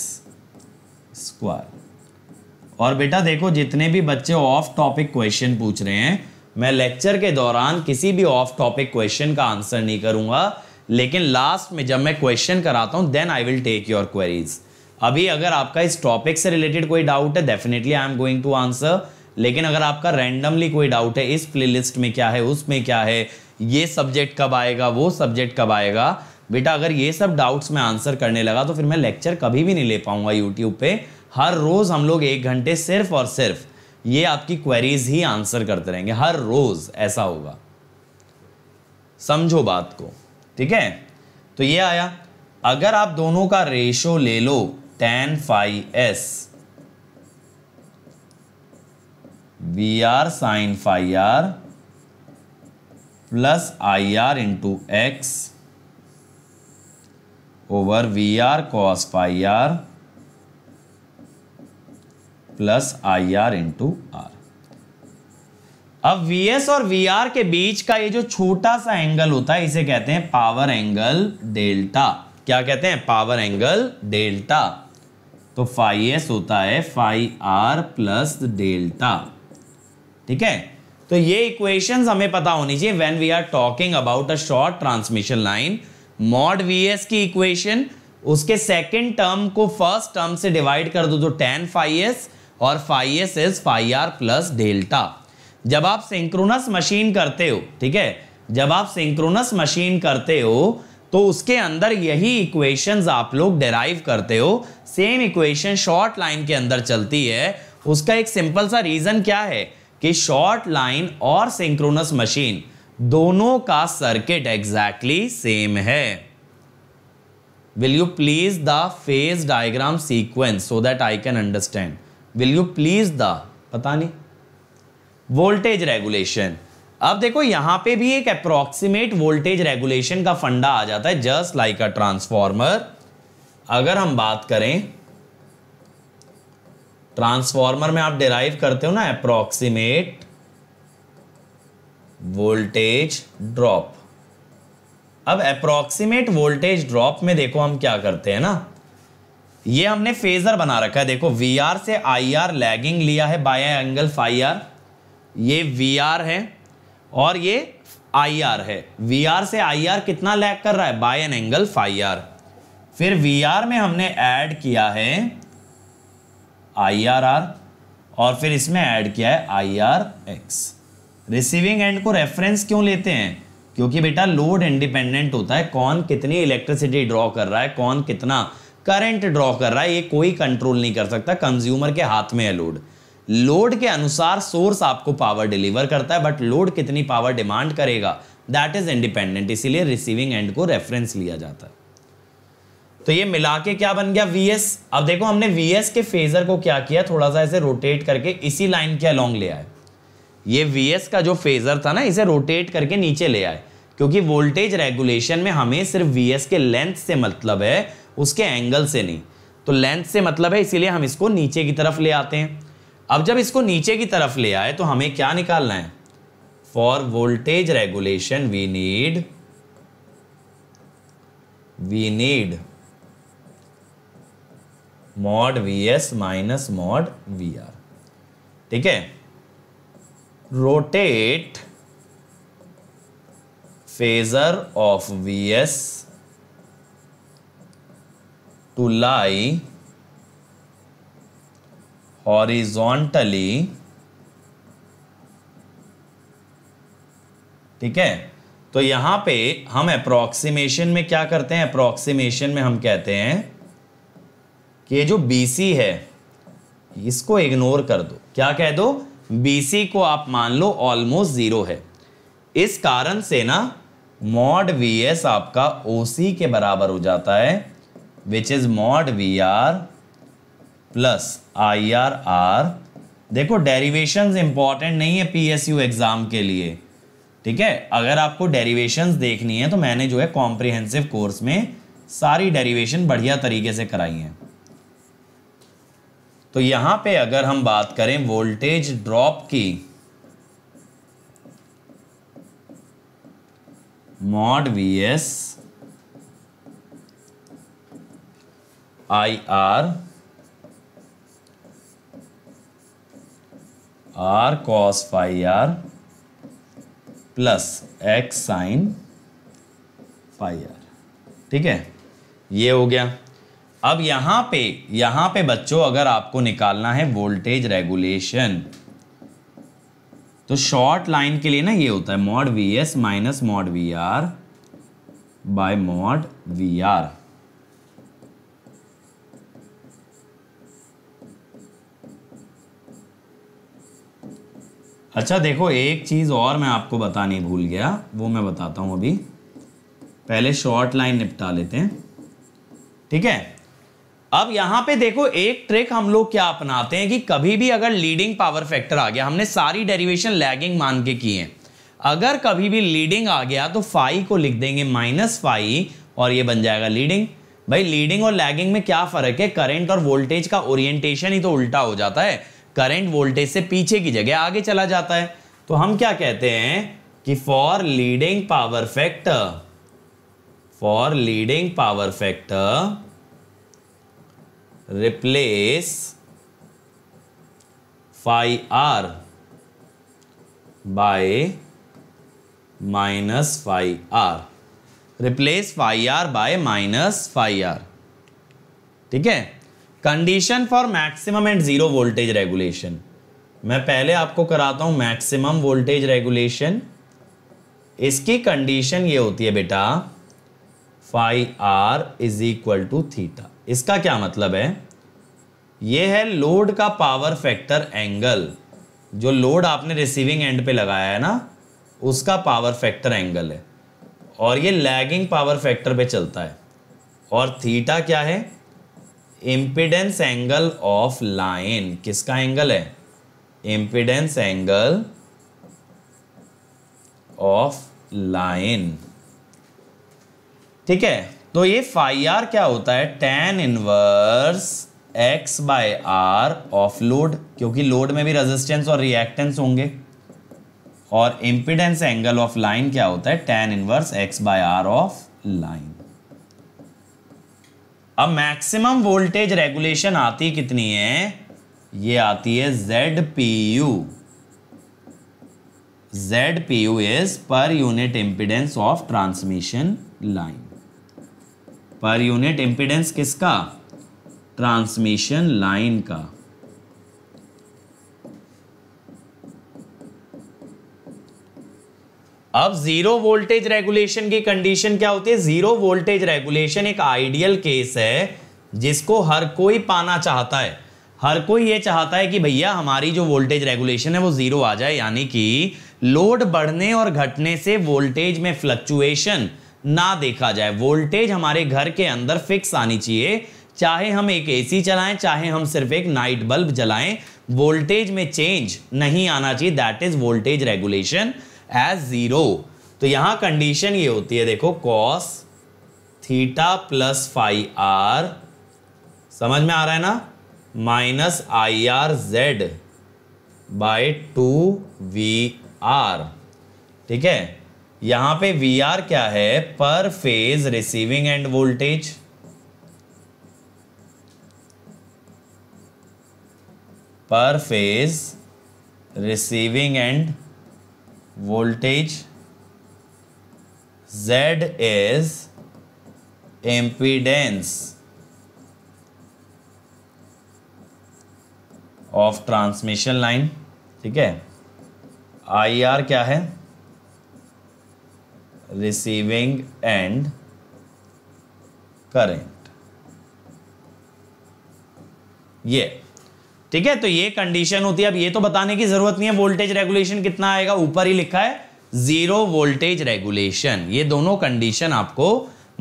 square. और बेटा देखो जितने भी बच्चे ऑफ टॉपिक क्वेश्चन पूछ रहे हैं, मैं लेक्चर के दौरान किसी भी ऑफ टॉपिक क्वेश्चन का आंसर नहीं करूंगा, लेकिन लास्ट में जब मैं क्वेश्चन कराता हूं then I will take your queries. अभी अगर आपका इस टॉपिक से रिलेटेड कोई डाउट है definitely I am going to answer, लेकिन अगर आपका रैंडमली कोई डाउट है इस प्ले लिस्ट में क्या है, उसमें क्या है, ये सब्जेक्ट कब आएगा, वो सब्जेक्ट कब आएगा, बेटा अगर ये सब डाउट्स में आंसर करने लगा तो फिर मैं लेक्चर कभी भी नहीं ले पाऊंगा यूट्यूब पे। हर रोज हम लोग 1 घंटे सिर्फ और सिर्फ ये आपकी क्वेरीज ही आंसर करते रहेंगे, हर रोज ऐसा होगा, समझो बात को। ठीक है, तो ये आया, अगर आप दोनों का रेशो ले लो tan phi S V R sine phi R plus I R into X over V R cos phi R plus I R into R. अब वी एस और वी आर के बीच का ये जो छोटा सा एंगल होता है इसे कहते हैं पावर एंगल डेल्टा। क्या कहते हैं, पावर एंगल डेल्टा। तो फाई एस होता है फाई आर प्लस डेल्टा। ठीक है, तो ये इक्वेशंस हमें पता होनी चाहिए when we are talking about a short transmission line. Mod V S की इक्वेशन, उसके सेकंड टर्म को फर्स्ट टर्म से डिवाइड कर दो तो tan फाई एस, और phi S is phi R plus delta. जब आप सिंक्रोनस मशीन करते हो, ठीक है, जब आप सिंक्रोनस मशीन करते हो तो उसके अंदर यही इक्वेशंस आप लोग डेराइव करते हो। सेम इक्वेशन शॉर्ट लाइन के अंदर चलती है। उसका एक सिंपल सा रीजन क्या है कि शॉर्ट लाइन और सिंक्रोनस मशीन दोनों का सर्किट एग्जैक्टली सेम है. Will you please the phase diagram sequence so that I can understand. Will you please the पता नहीं वोल्टेज रेगुलेशन. अब देखो यहां पे भी एक अप्रोक्सीमेट वोल्टेज रेगुलेशन का फंडा आ जाता है जस्ट लाइक अ ट्रांसफॉर्मर. अगर हम बात करें ट्रांसफॉर्मर में आप डिराइव करते हो ना अप्रोक्सीमेट वोल्टेज ड्रॉप. अब अप्रोक्सीमेट वोल्टेज ड्रॉप में देखो हम क्या करते हैं ना, ये हमने फेजर बना रखा है. देखो VR से IR लैगिंग लिया है बाय एंगल φR. ये VR है और ये IR है. VR से IR कितना लैग कर रहा है बाय एन एंगल φR. फिर VR में हमने ऐड किया है IRR और फिर इसमें ऐड किया है IRX. रिसीविंग एंड को रेफरेंस क्यों लेते हैं, क्योंकि बेटा लोड इंडिपेंडेंट होता है. कौन कितनी इलेक्ट्रिसिटी ड्रॉ कर रहा है, कौन कितना करंट ड्रॉ कर रहा है, ये कोई कंट्रोल नहीं कर सकता. कंज्यूमर के हाथ में है लोड. लोड के अनुसार सोर्स आपको पावर डिलीवर करता है, बट लोड कितनी पावर डिमांड करेगा दैट इज इंडिपेंडेंट. इसीलिए रिसीविंग एंड को रेफरेंस लिया जाता है. तो ये मिला के क्या बन गया VS. अब देखो हमने VS के फेजर को क्या किया, थोड़ा सा ऐसे रोटेट करके इसी लाइन के अलॉन्ग ले आए. ये VS का जो फेजर था ना इसे रोटेट करके नीचे ले आए, क्योंकि वोल्टेज रेगुलेशन में हमें सिर्फ VS के लेंथ से मतलब है, उसके एंगल से नहीं. तो लेंथ से मतलब है, इसीलिए हम इसको नीचे की तरफ ले आते हैं. अब जब इसको नीचे की तरफ ले आए तो हमें क्या निकालना है, for voltage regulation we need mod VS minus mod VR. ठीक है, rotate phasor of VS to lie horizontally. ठीक है, तो यहां पे हम अप्रोक्सीमेशन में क्या करते हैं, अप्रोक्सीमेशन में हम कहते हैं कि ये जो BC है इसको इग्नोर कर दो. क्या कह दो, BC को आप मान लो ऑलमोस्ट जीरो है. इस कारण से ना मॉड VS आपका OC के बराबर हो जाता है, which is mod VR plus IRR. देखो डेरिवेशंस इंपॉर्टेंट नहीं है PSU एग्जाम के लिए. ठीक है, अगर आपको डेरिवेशंस देखनी है तो मैंने जो है कॉम्प्रिहेंसिव कोर्स में सारी डेरिवेशन बढ़िया तरीके से कराई है. तो यहां पे अगर हम बात करें वोल्टेज ड्रॉप की, mod VS IR cos φR plus X sin φR. ठीक है, ये हो गया. अब यहां पे बच्चों अगर आपको निकालना है वोल्टेज रेगुलेशन तो शॉर्ट लाइन के लिए ना ये होता है mod VS minus mod VR by mod VR. अच्छा देखो एक चीज और मैं आपको बतानी भूल गया, वो मैं बताता हूं अभी. पहले शॉर्ट लाइन निपटा लेते हैं. ठीक है, अब यहां पे देखो एक ट्रिक हम लोग क्या अपनाते हैं कि कभी भी अगर लीडिंग पावर फैक्टर आ गया, हमने सारी डेरिवेशन लैगिंग मान के की है, अगर कभी भी लीडिंग आ गया तो फाई को लिख देंगे माइनस फाई और ये बन जाएगा लीडिंग. भाई लीडिंग और लैगिंग में क्या फर्क है, करंट और वोल्टेज का ओरिएंटेशन ही तो उल्टा हो जाता है. करंट वोल्टेज से पीछे की जगह आगे चला जाता है. तो हम क्या कहते हैं कि for leading power factor replace phi r by minus phi r. ठीक है, condition for maximum and zero voltage regulation. मैं पहले आपको कराता हूं मैक्सिमम वोल्टेज रेगुलेशन. इसकी कंडीशन ये होती है बेटा phi r is equal to theta. इसका क्या मतलब है, ये है लोड का पावर फैक्टर एंगल, जो लोड आपने रिसीविंग एंड पे लगाया है ना उसका पावर फैक्टर एंगल है और ये लैगिंग पावर फैक्टर पे चलता है। और थीटा क्या है? Impedance angle of line. किसका एंगल है? Impedance angle of line. ठीक है, तो ये फाई आर क्या होता है? Tan inverse X by R of load, क्योंकि लोड में भी रेजिस्टेंस और रिएक्टेंस होंगे। और इम्पीडेंस एंगल ऑफ लाइन क्या होता है? Tan inverse X by R of line. अब मैक्सिमम वोल्टेज रेगुलेशन आती कितनी है? ये आती है ZPU। ZPU is per unit impedance of transmission line. Per unit impedance किसका? ट्रांसमिशन लाइन का। अब जीरो वोल्टेज रेगुलेशन की कंडीशन क्या होती है? जीरो वोल्टेज रेगुलेशन एक आइडियल केस है जिसको हर कोई पाना चाहता है। हर कोई ये चाहता है कि भैया हमारी जो वोल्टेज रेगुलेशन है वो जीरो आ जाए, यानी कि लोड बढ़ने और घटने से वोल्टेज में फ्लक्चुएशन ना देखा जाए। वोल्टेज हमारे घर के अंदर फिक्स आनी चाहिए, चाहे हम एक एसी चलाएं, चाहे हम सिर्फ एक नाइट बल्ब जलाएं, वोल्टेज में चेंज नहीं आना चाहिए। That is voltage regulation as zero. तो यहां कंडीशन ये होती है, देखो, cos theta plus phi R, समझ में आ रहा है ना, minus I R Z by two V R. ठीक है, यहां पे वी आर क्या है? Per phase receiving end voltage. Per phase receiving end voltage. Z is impedance of transmission line. ठीक है, आई आर क्या है? Receiving end current. ये ठीक है, तो ये कंडीशन होती है। अब ये तो बताने की जरूरत नहीं है वोल्टेज रेगुलेशन कितना आएगा, ऊपर ही लिखा है जीरो वोल्टेज रेगुलेशन। ये दोनों कंडीशन आपको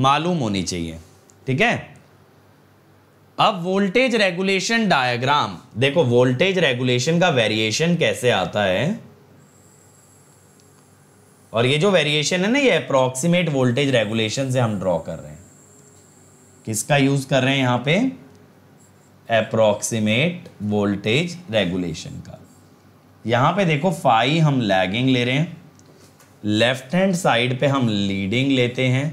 मालूम होनी चाहिए। ठीक है, अब वोल्टेज रेगुलेशन डायग्राम देखो, वोल्टेज रेगुलेशन का वेरिएशन कैसे आता है। और ये जो वेरिएशन है ना, ये अप्रॉक्सीमेट वोल्टेज रेगुलेशन से हम ड्रॉ कर रहे हैं। किसका यूज कर रहे हैं यहां पे? अप्रॉक्सीमेट वोल्टेज रेगुलेशन का। यहां पे देखो, फाई हम लैगिंग ले रहे हैं, लेफ्ट हैंड साइड पे हम लीडिंग लेते हैं,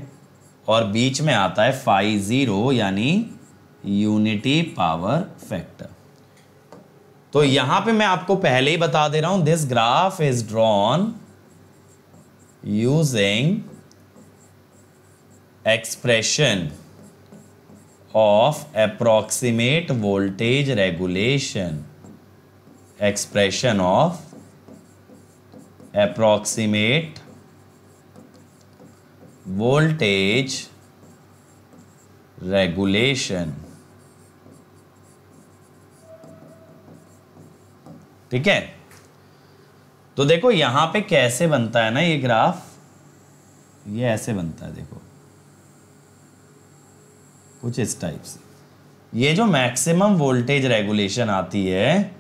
और बीच में आता है फाई जीरो यानी यूनिटी पावर फैक्टर। तो यहां पे मैं आपको पहले ही बता दे रहा हूं, this graph is drawn using expression of approximate voltage regulation, expression of approximate voltage regulation। ठीक है, तो देखो यहां पे कैसे बनता है ना ये ग्राफ, ये ऐसे बनता है, देखो कुछ इस टाइप से। ये जो मैक्सिमम वोल्टेज रेगुलेशन आती है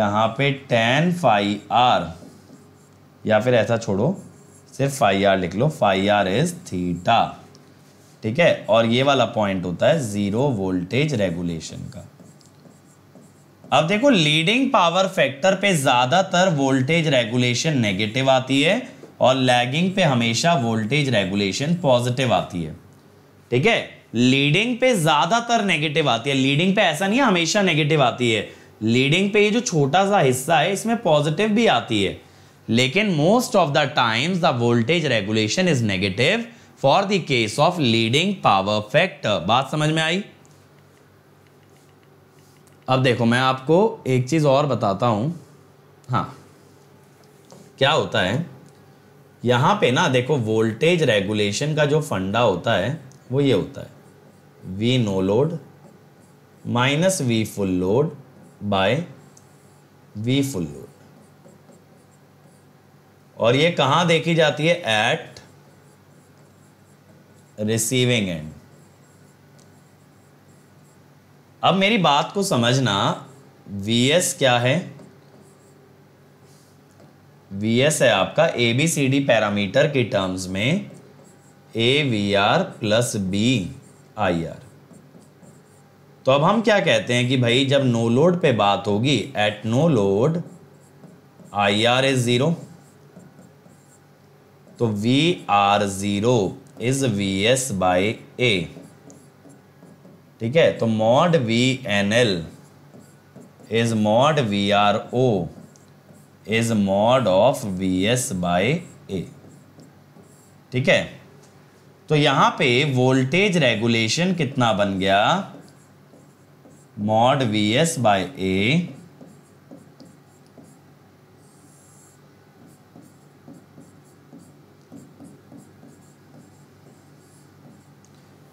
यहां पे tan फाई आर, या फिर ऐसा छोड़ो सिर्फ फाई आर लिख लो, फाई आर इज थीटा। ठीक है, और ये वाला पॉइंट होता है जीरो वोल्टेज रेगुलेशन का। अब देखो, लीडिंग पावर फैक्टर पे ज्यादातर वोल्टेज रेगुलेशन नेगेटिव आती है और लैगिंग पे हमेशा वोल्टेज रेगुलेशन पॉजिटिव आती है। ठीक है, लीडिंग पे ज्यादातर नेगेटिव आती है, लीडिंग पे ऐसा नहीं है हमेशा नेगेटिव आती है। लीडिंग पे ये जो छोटा सा हिस्सा है इसमें पॉजिटिव भी आती है, लेकिन most of the times the voltage regulation is negative for the case of leading power factor. बात समझ में आई? अब देखो, मैं आपको एक चीज और बताता हूं। हाँ, क्या होता है यहां पे ना, देखो वोल्टेज रेगुलेशन का जो फंडा होता है वो ये होता है, V no load minus V full load by V full load. और ये कहाँ देखी जाती है? At receiving end. अब मेरी बात को समझना, वीएस क्या है? वीएस है आपका एबीसीडी पैरामीटर के टर्म्स में AVR plus B I R. तो अब हम क्या कहते हैं कि भाई जब नो लोड पे बात होगी, at no load I R is zero, तो V R zero is V S by A. ठीक है, तो mod V N L is mod V R O is mod of V S by A. ठीक है, तो यहां पे voltage regulation कितना बन गया? Mod V S by A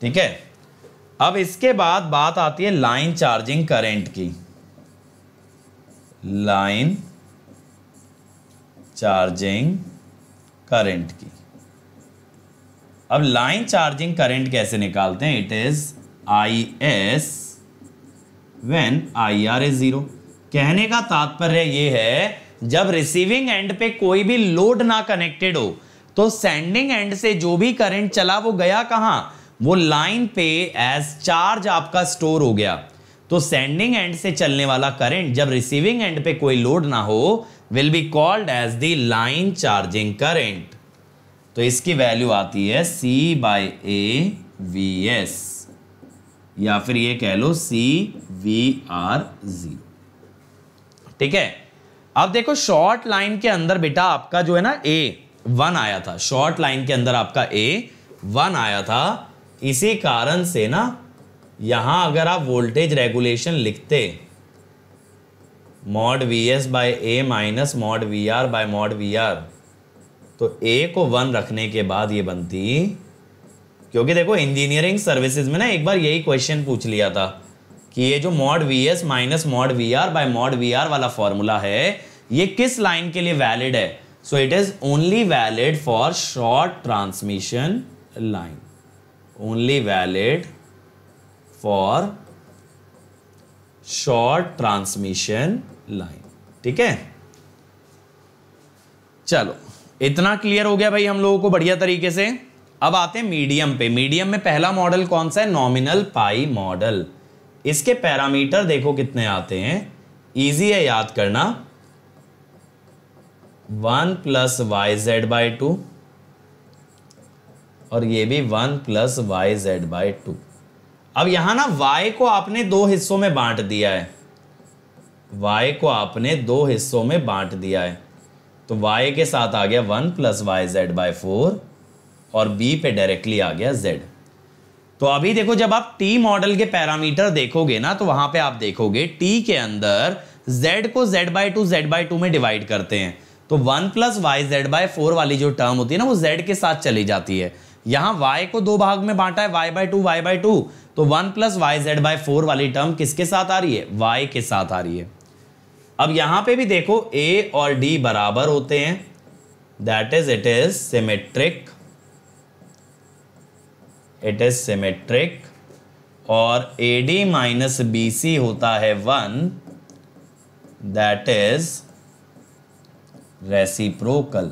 ठीक है। अब इसके बाद बात आती है लाइन चार्जिंग करंट की। लाइन चार्जिंग करंट की, अब लाइन चार्जिंग करंट कैसे निकालते हैं? It is I S when I R is zero. कहने का तात्पर्य ये है, जब रिसीविंग एंड पे कोई भी लोड ना कनेक्टेड हो तो सेंडिंग एंड से जो भी करंट चला वो गया कहाँ? वो लाइन पे एज चार्ज आपका स्टोर हो गया। तो सेंडिंग एंड से चलने वाला करंट जब रिसीविंग एंड पे कोई लोड ना हो will be called as the line charging current. तो इसकी वैल्यू आती है C by A V S, या फिर ये कह लो C वी आर जीरो। ठीक है, अब देखो शॉर्ट लाइन के अंदर बेटा आपका जो है ना A1 आया था, शॉर्ट लाइन के अंदर आपका A1 आया था, इसी कारण से ना यहां अगर आप वोल्टेज रेगुलेशन लिखते mod V S by A minus mod V R by mod V R, तो ए को 1 रखने के बाद ये बनती, क्योंकि देखो इंजीनियरिंग सर्विसेज में ना एक बार यही क्वेश्चन पूछ लिया था कि ये जो mod V S minus mod V R by mod V R वाला फॉर्मूला है ये किस लाइन के लिए वैलिड है? So it is only valid for short transmission line, only valid for short transmission line. ठीक है, चलो इतना क्लियर हो गया भाई हम लोगों को बढ़िया तरीके से। अब आते हैं मीडियम पे। मीडियम में पहला मॉडल कौन सा है? Nominal pi model. इसके पैरामीटर देखो कितने आते हैं, इजी है याद करना, 1 + yz/2 और ये भी 1 + yz/2। अब यहां ना y को आपने दो हिस्सों में बांट दिया है, y को आपने दो हिस्सों में बांट दिया है, तो y के साथ आ गया 1 + yz/4 और b पे डायरेक्टली आ गया z। तो अभी देखो जब आप t मॉडल के पैरामीटर देखोगे ना तो वहां पे आप देखोगे t के अंदर z को z/2 में डिवाइड करते हैं, तो 1 + yz/4 वाली जो टर्म होती है ना वो z के साथ चली जाती है। यहाँ y को दो भाग में बांटा है, y/2 तो 1 + yz/4 वाली टर्म किसके साथ आ रही है? y के साथ आ रही है। अब यहाँ पे भी देखो a और d बराबर होते हैं, that is it is symmetric, it is symmetric. और AD - BC होता है 1, दैट इज रेसिप्रोकल।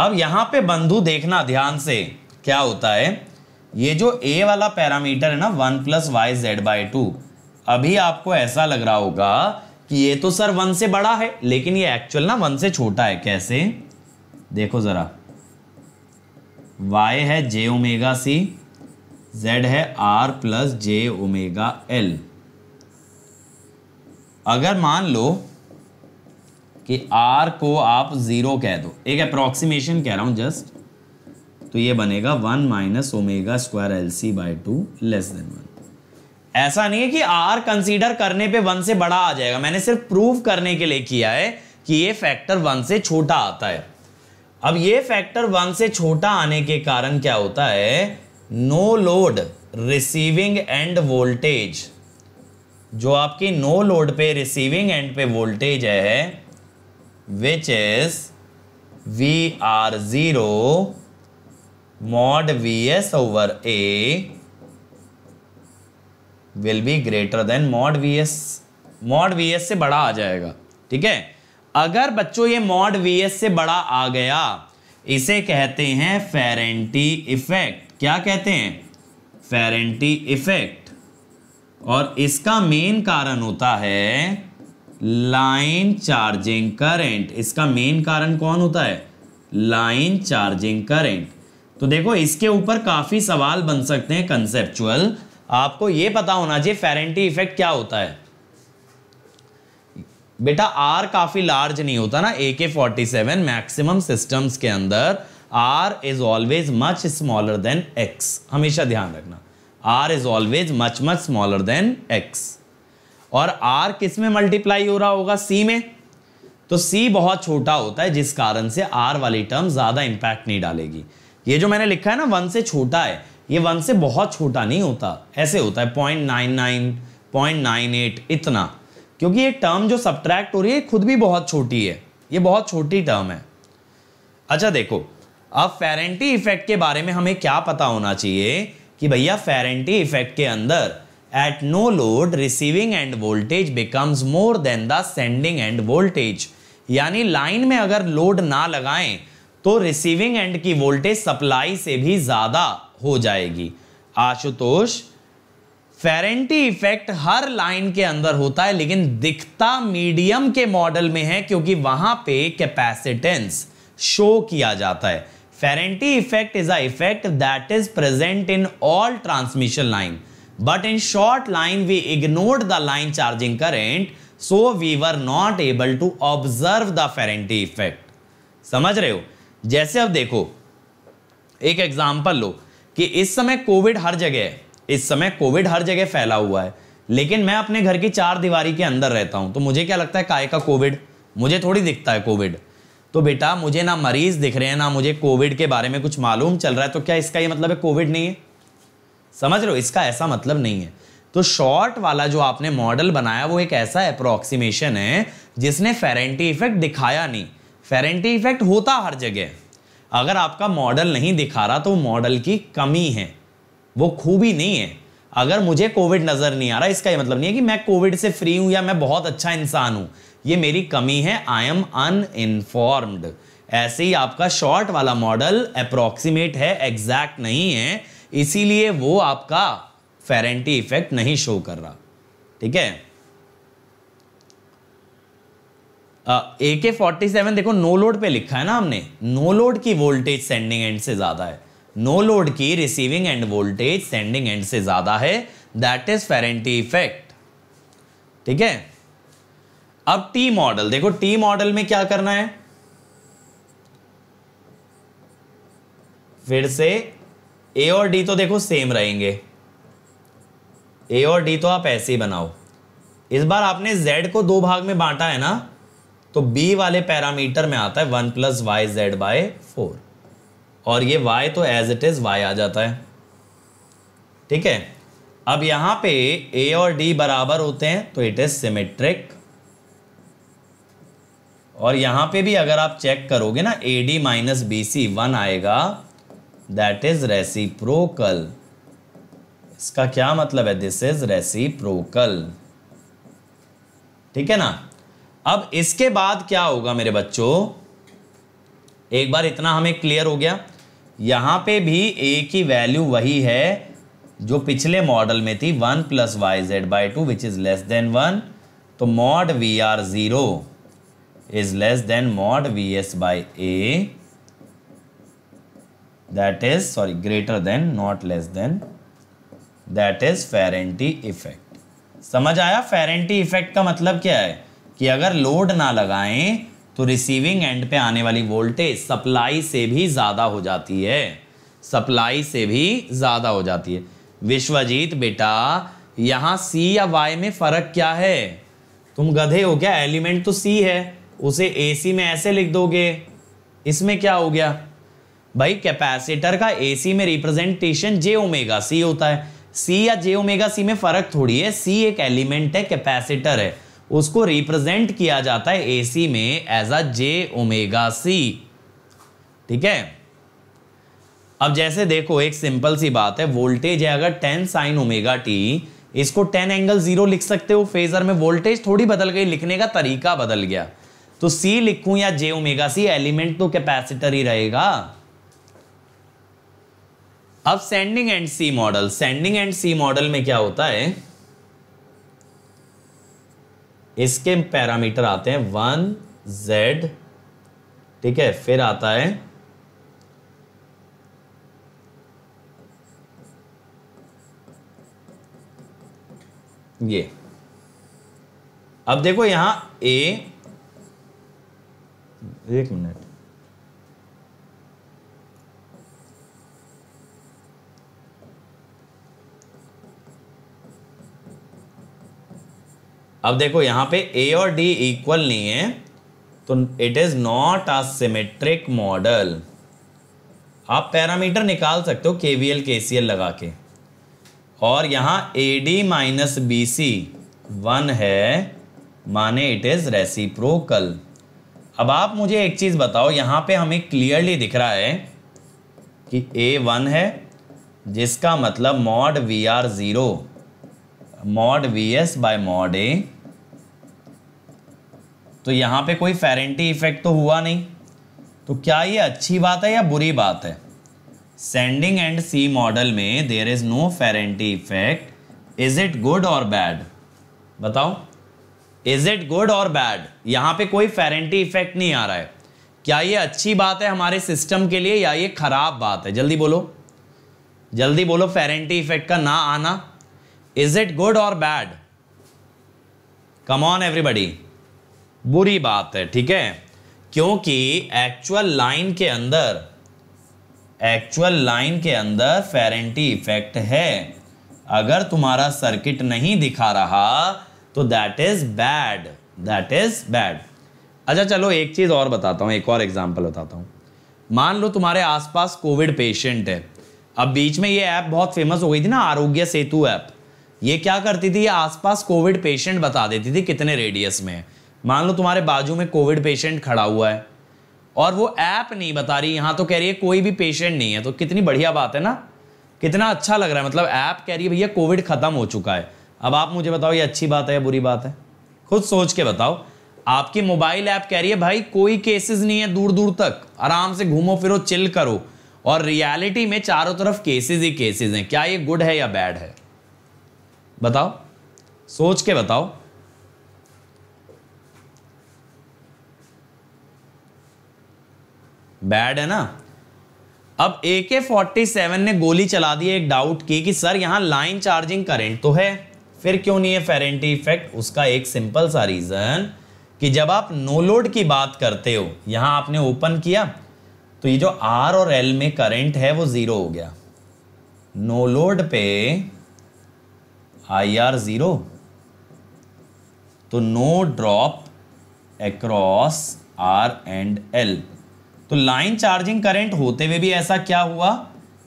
अब यहां पे बंधु देखना ध्यान से क्या होता है, ये जो a वाला पैरामीटर है ना 1 + yz/2, अभी आपको ऐसा लग रहा होगा कि ये तो सर 1 से बड़ा है, लेकिन ये एक्चुअल ना 1 से छोटा है। कैसे? देखो जरा, y है j⍵c, z है r + j⍵l। अगर मान लो कि r को आप 0 कह दो, एक अप्रॉक्सीमेशन कह रहा हूं जस्ट, तो ये बनेगा 1 - ω²Lc/2 <1। ऐसा नहीं है कि r कंसीडर करने पे 1 से बड़ा आ जाएगा, मैंने सिर्फ प्रूव करने के लिए किया है कि ये फैक्टर 1 से छोटा आता है। अब ये फैक्टर 1 से छोटा आने के कारण क्या होता है, no load receiving end voltage, जो आपकी नो लोड पे रिसीविंग एंड पे वोल्टेज है, which is V R zero mod vs over a will be greater than mod vs से बड़ा आ जाएगा। ठीक है, अगर बच्चों ये mod vs से बड़ा आ गया, इसे कहते हैं फेरेंटी इफेक्ट। क्या कहते हैं? Ferranti effect. और इसका मेन कारण होता है लाइन चार्जिंग करंट। इसका मेन कारण कौन होता है? Line charging current. तो देखो, इसके ऊपर काफी सवाल बन सकते हैं कंसेप्चुअल। आपको ये पता होना चाहिए फेरेंटी इफेक्ट क्या होता है। बेटा R काफी लार्ज नहीं होता ना, AK-47 मैक्सिमम सिस्टम्स के अंदर R is always much smaller than X। हमेशा ध्यान रखना, R is always much smaller than X। और R किस में मल्टीप्लाई हो रहा होगा? C में। तो C बहुत छोटा होता है, जिस कारण से R वाली टर्म ज्यादा इंपैक्ट नहीं डालेगी। ये जो मैंने लिखा है ना, 1 से छोटा है, ये 1 से बहुत छोटा नहीं होता, ऐसे होता है 0.99, 0.98 इतना, क्योंकि ये टर्म जो सब्ट्रैक्ट हो रही है खुद भी बहुत छोटी है, ये बहुत छोटी टर्म है। अच्छा देखो, अब फेरेंटी इफेक्ट के बारे में हमें क्या पता होना चाहिए कि भैया फेरेंटी इफेक्ट के अंदर at no load receiving end voltage becomes more than the sending end voltage. यानी लाइन में अगर लोड ना लगाएं तो रिसीविंग एंड की वोल्टेज सप्लाई से भी ज्यादा हो जाएगी। आशुतोष, फेरेंटी इफेक्ट हर लाइन के अंदर होता है, लेकिन दिखता मीडियम के मॉडल में है, क्योंकि वहां पे कैपेसिटेंस शो किया जाता है। Ferranti effect is a effect that is present in all transmission line, but in short line we ignored the line charging current, so we were not able to observe the Ferranti effect. समझ रहे हो? जैसे अब देखो, एक example लो कि इस समय कोविड हर जगह है, इस समय कोविड हर जगह फैला हुआ है, लेकिन मैं अपने घर की चार दीवारी के अंदर रहता हूं, तो मुझे क्या लगता है काय का कोविड? मुझे थोड़ी दिखता है कोविड। तो बेटा मुझे ना मरीज दिख रहे हैं, ना मुझे कोविड के बारे में कुछ मालूम चल रहा है, तो क्या इसका ये मतलब है कोविड नहीं है? समझ रहे हो, इसका ऐसा मतलब नहीं है। तो शॉर्ट वाला जो आपने मॉडल बनाया वो एक ऐसा अप्रोक्सीमेशन है जिसने फेरेंटी इफेक्ट दिखाया नहीं। फेरेंटी इफेक्ट होता हर जगह, अगर आपका मॉडल नहीं दिखा रहा तो मॉडल की कमी है, वो खूबी नहीं है। अगर मुझे कोविड नजर नहीं आ रहा, इसका ये मतलब नहीं है कि मैं कोविड से फ्री हूं या मैं बहुत अच्छा इंसान हूं, ये मेरी कमी है, आई एम अनइनफॉर्म्ड। ऐसे ही आपका शॉर्ट वाला मॉडल अप्रोक्सीमेट है, एग्जैक्ट नहीं है, इसीलिए वो आपका फेरेंटी इफेक्ट नहीं शो कर रहा। ठीक है, AK-47 देखो नो लोड पे लिखा है ना हमने, नो लोड की वोल्टेज सेंडिंग एंड से ज्यादा है, नो लोड की receiving end voltage sending end से ज्यादा है, दैट इज फेरेंटी इफेक्ट। ठीक है, अब टी मॉडल देखो, टी मॉडल में क्या करना है? फिर से ए और डी तो देखो सेम रहेंगे, ए और डी तो आप ऐसे ही बनाओ। इस बार आपने जेड को दो भाग में बांटा है ना, तो b वाले पैरामीटर में आता है 1 + yz/4, और ये y तो एज इट इज y आ जाता है। ठीक है, अब यहाँ पे a और d बराबर होते हैं तो इट इज सिमेट्रिक। और यहाँ पे भी अगर आप चेक करोगे ना, AD - BC 1 आएगा, दैट इज रेसिप्रोकल। इसका क्या मतलब है? This is reciprocal. ठीक है ना, अब इसके बाद क्या होगा मेरे बच्चों? एक बार इतना हमें क्लियर हो गया, यहाँ पे भी a की वैल्यू वही है जो पिछले मॉडल में थी, 1 + yz/2 which is less then 1, तो mod VR 0 is less than mod VS/A, that is greater than not less than, that is Ferranti effect. समझ आया फेरेंटी इफेक्ट का मतलब क्या है? कि अगर लोड ना लगाएं तो रिसीविंग एंड पे आने वाली वोल्टेज सप्लाई से भी ज़्यादा हो जाती है, सप्लाई से भी ज़्यादा हो जाती है। विश्वजीत बेटा यहाँ C या Y में फ़र्क क्या है? तुम गधे हो क्या? एलिमेंट तो C है, उसे AC में ऐसे लिख दोगे, इसमें क्या हो गया भाई? कैपेसिटर का AC में रिप्रेजेंटेशन j⍵C होता है, C या j⍵C में फ़र्क थोड़ी है, C एक एलिमेंट है, कैपेसिटर है, उसको रिप्रेजेंट किया जाता है AC में एज अ j⍵C। ठीक है। अब जैसे देखो एक सिंपल सी बात है, वोल्टेज है अगर 10 sin ओमेगा t, इसको 10 एंगल 0 लिख सकते हो। फेजर में वोल्टेज थोड़ी बदल गई, लिखने का तरीका बदल गया, तो C लिखूं या J ओमेगा C, एलिमेंट तो कैपेसिटर ही रहेगा। अब sending end C model, sending end C model में क्या होता है, इसके पैरामीटर आते हैं 1 Z, ठीक है, फिर आता है ये। अब देखो यहां A, एक मिनट, अब देखो यहां पे A और D इक्वल नहीं है, तो it is not a symmetric model. आप पैरामीटर निकाल सकते हो केवीएल केसीएल लगा के, और यहां AD माइनस BC 1 है, माने इट इज रेसिप्रोकल। अब आप मुझे एक चीज बताओ, यहां पे हमें क्लियरली दिख रहा है कि A 1 है, जिसका मतलब mod VR 0 mod VS by mod A, तो यहां पे कोई फेरेंटी इफेक्ट तो हुआ नहीं। तो क्या ये अच्छी बात है या बुरी बात है? सेंडिंग एंड C मॉडल में there is no Ferranti effect, is it good और बैड? बताओ, इज इट गुड और बैड? यहां पे कोई फेरेंटी इफेक्ट नहीं आ रहा है, क्या ये अच्छी बात है हमारे सिस्टम के लिए या ये खराब बात है? जल्दी बोलो, जल्दी बोलो, फेरेंटी इफेक्ट का ना आना, इज इट गुड और बैड? कम ऑन एवरीबडी, बुरी बात है, ठीक है, क्योंकि एक्चुअल लाइन के अंदर फेरेंटी इफेक्ट है। अगर तुम्हारा सर्किट नहीं दिखा रहा तो that is bad, that is bad. अच्छा चलो एक चीज और बताता हूँ, एक और एग्जाम्पल बताता हूँ। मान लो तुम्हारे आसपास कोविड पेशेंट है। अब बीच में ये ऐप बहुत फेमस हो गई थी ना, आरोग्य सेतु ऐप। ये क्या करती थी, ये आसपास कोविड पेशेंट बता देती थी कितने रेडियस में है। मान लो तुम्हारे बाजू में कोविड पेशेंट खड़ा हुआ है और वो ऐप नहीं बता रही, यहाँ तो कह रही है कोई भी पेशेंट नहीं है, तो कितनी बढ़िया बात है ना, कितना अच्छा लग रहा है। मतलब ऐप कह रही है भैया कोविड खत्म हो चुका है। अब आप मुझे बताओ ये अच्छी बात है या बुरी बात है? खुद सोच के बताओ। आपकी मोबाइल ऐप कह रही है भाई कोई केसेस नहीं है, दूर दूर तक आराम से घूमो फिरो, चिल करो, और रियलिटी में चारों तरफ केसेस ही केसेस हैं। क्या ये गुड है या बैड है? बताओ, सोच के बताओ। बैड है ना। अब AK-47 ने गोली चला दी एक डाउट की कि सर यहाँ लाइन चार्जिंग करंट तो है, फिर क्यों नहीं है फेरेंटी इफेक्ट? उसका एक सिंपल सा रीजन कि जब आप नो लोड की बात करते हो, यहाँ आपने ओपन किया तो ये जो R और L में करंट है वो जीरो हो गया। नो लोड पे IR 0, तो no drop across R and L। तो लाइन चार्जिंग करंट होते हुए भी ऐसा क्या हुआ?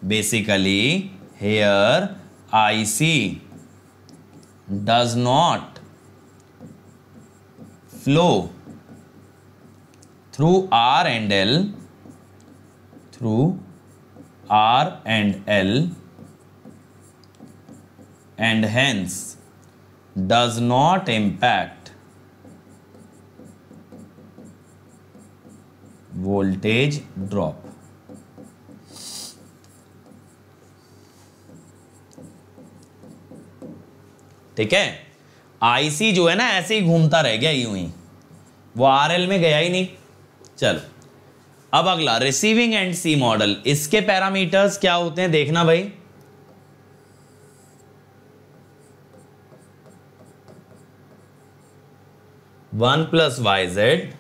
Basically here IC does not flow through R and L, and hence does not impact voltage drop. ठीक है, IC जो है ना ऐसे ही घूमता रह गया, यूं ही, वो RL में गया ही नहीं। चलो अब अगला रिसीविंग एंड C मॉडल, इसके पैरामीटर्स क्या होते हैं देखना भाई। One plus Y Z,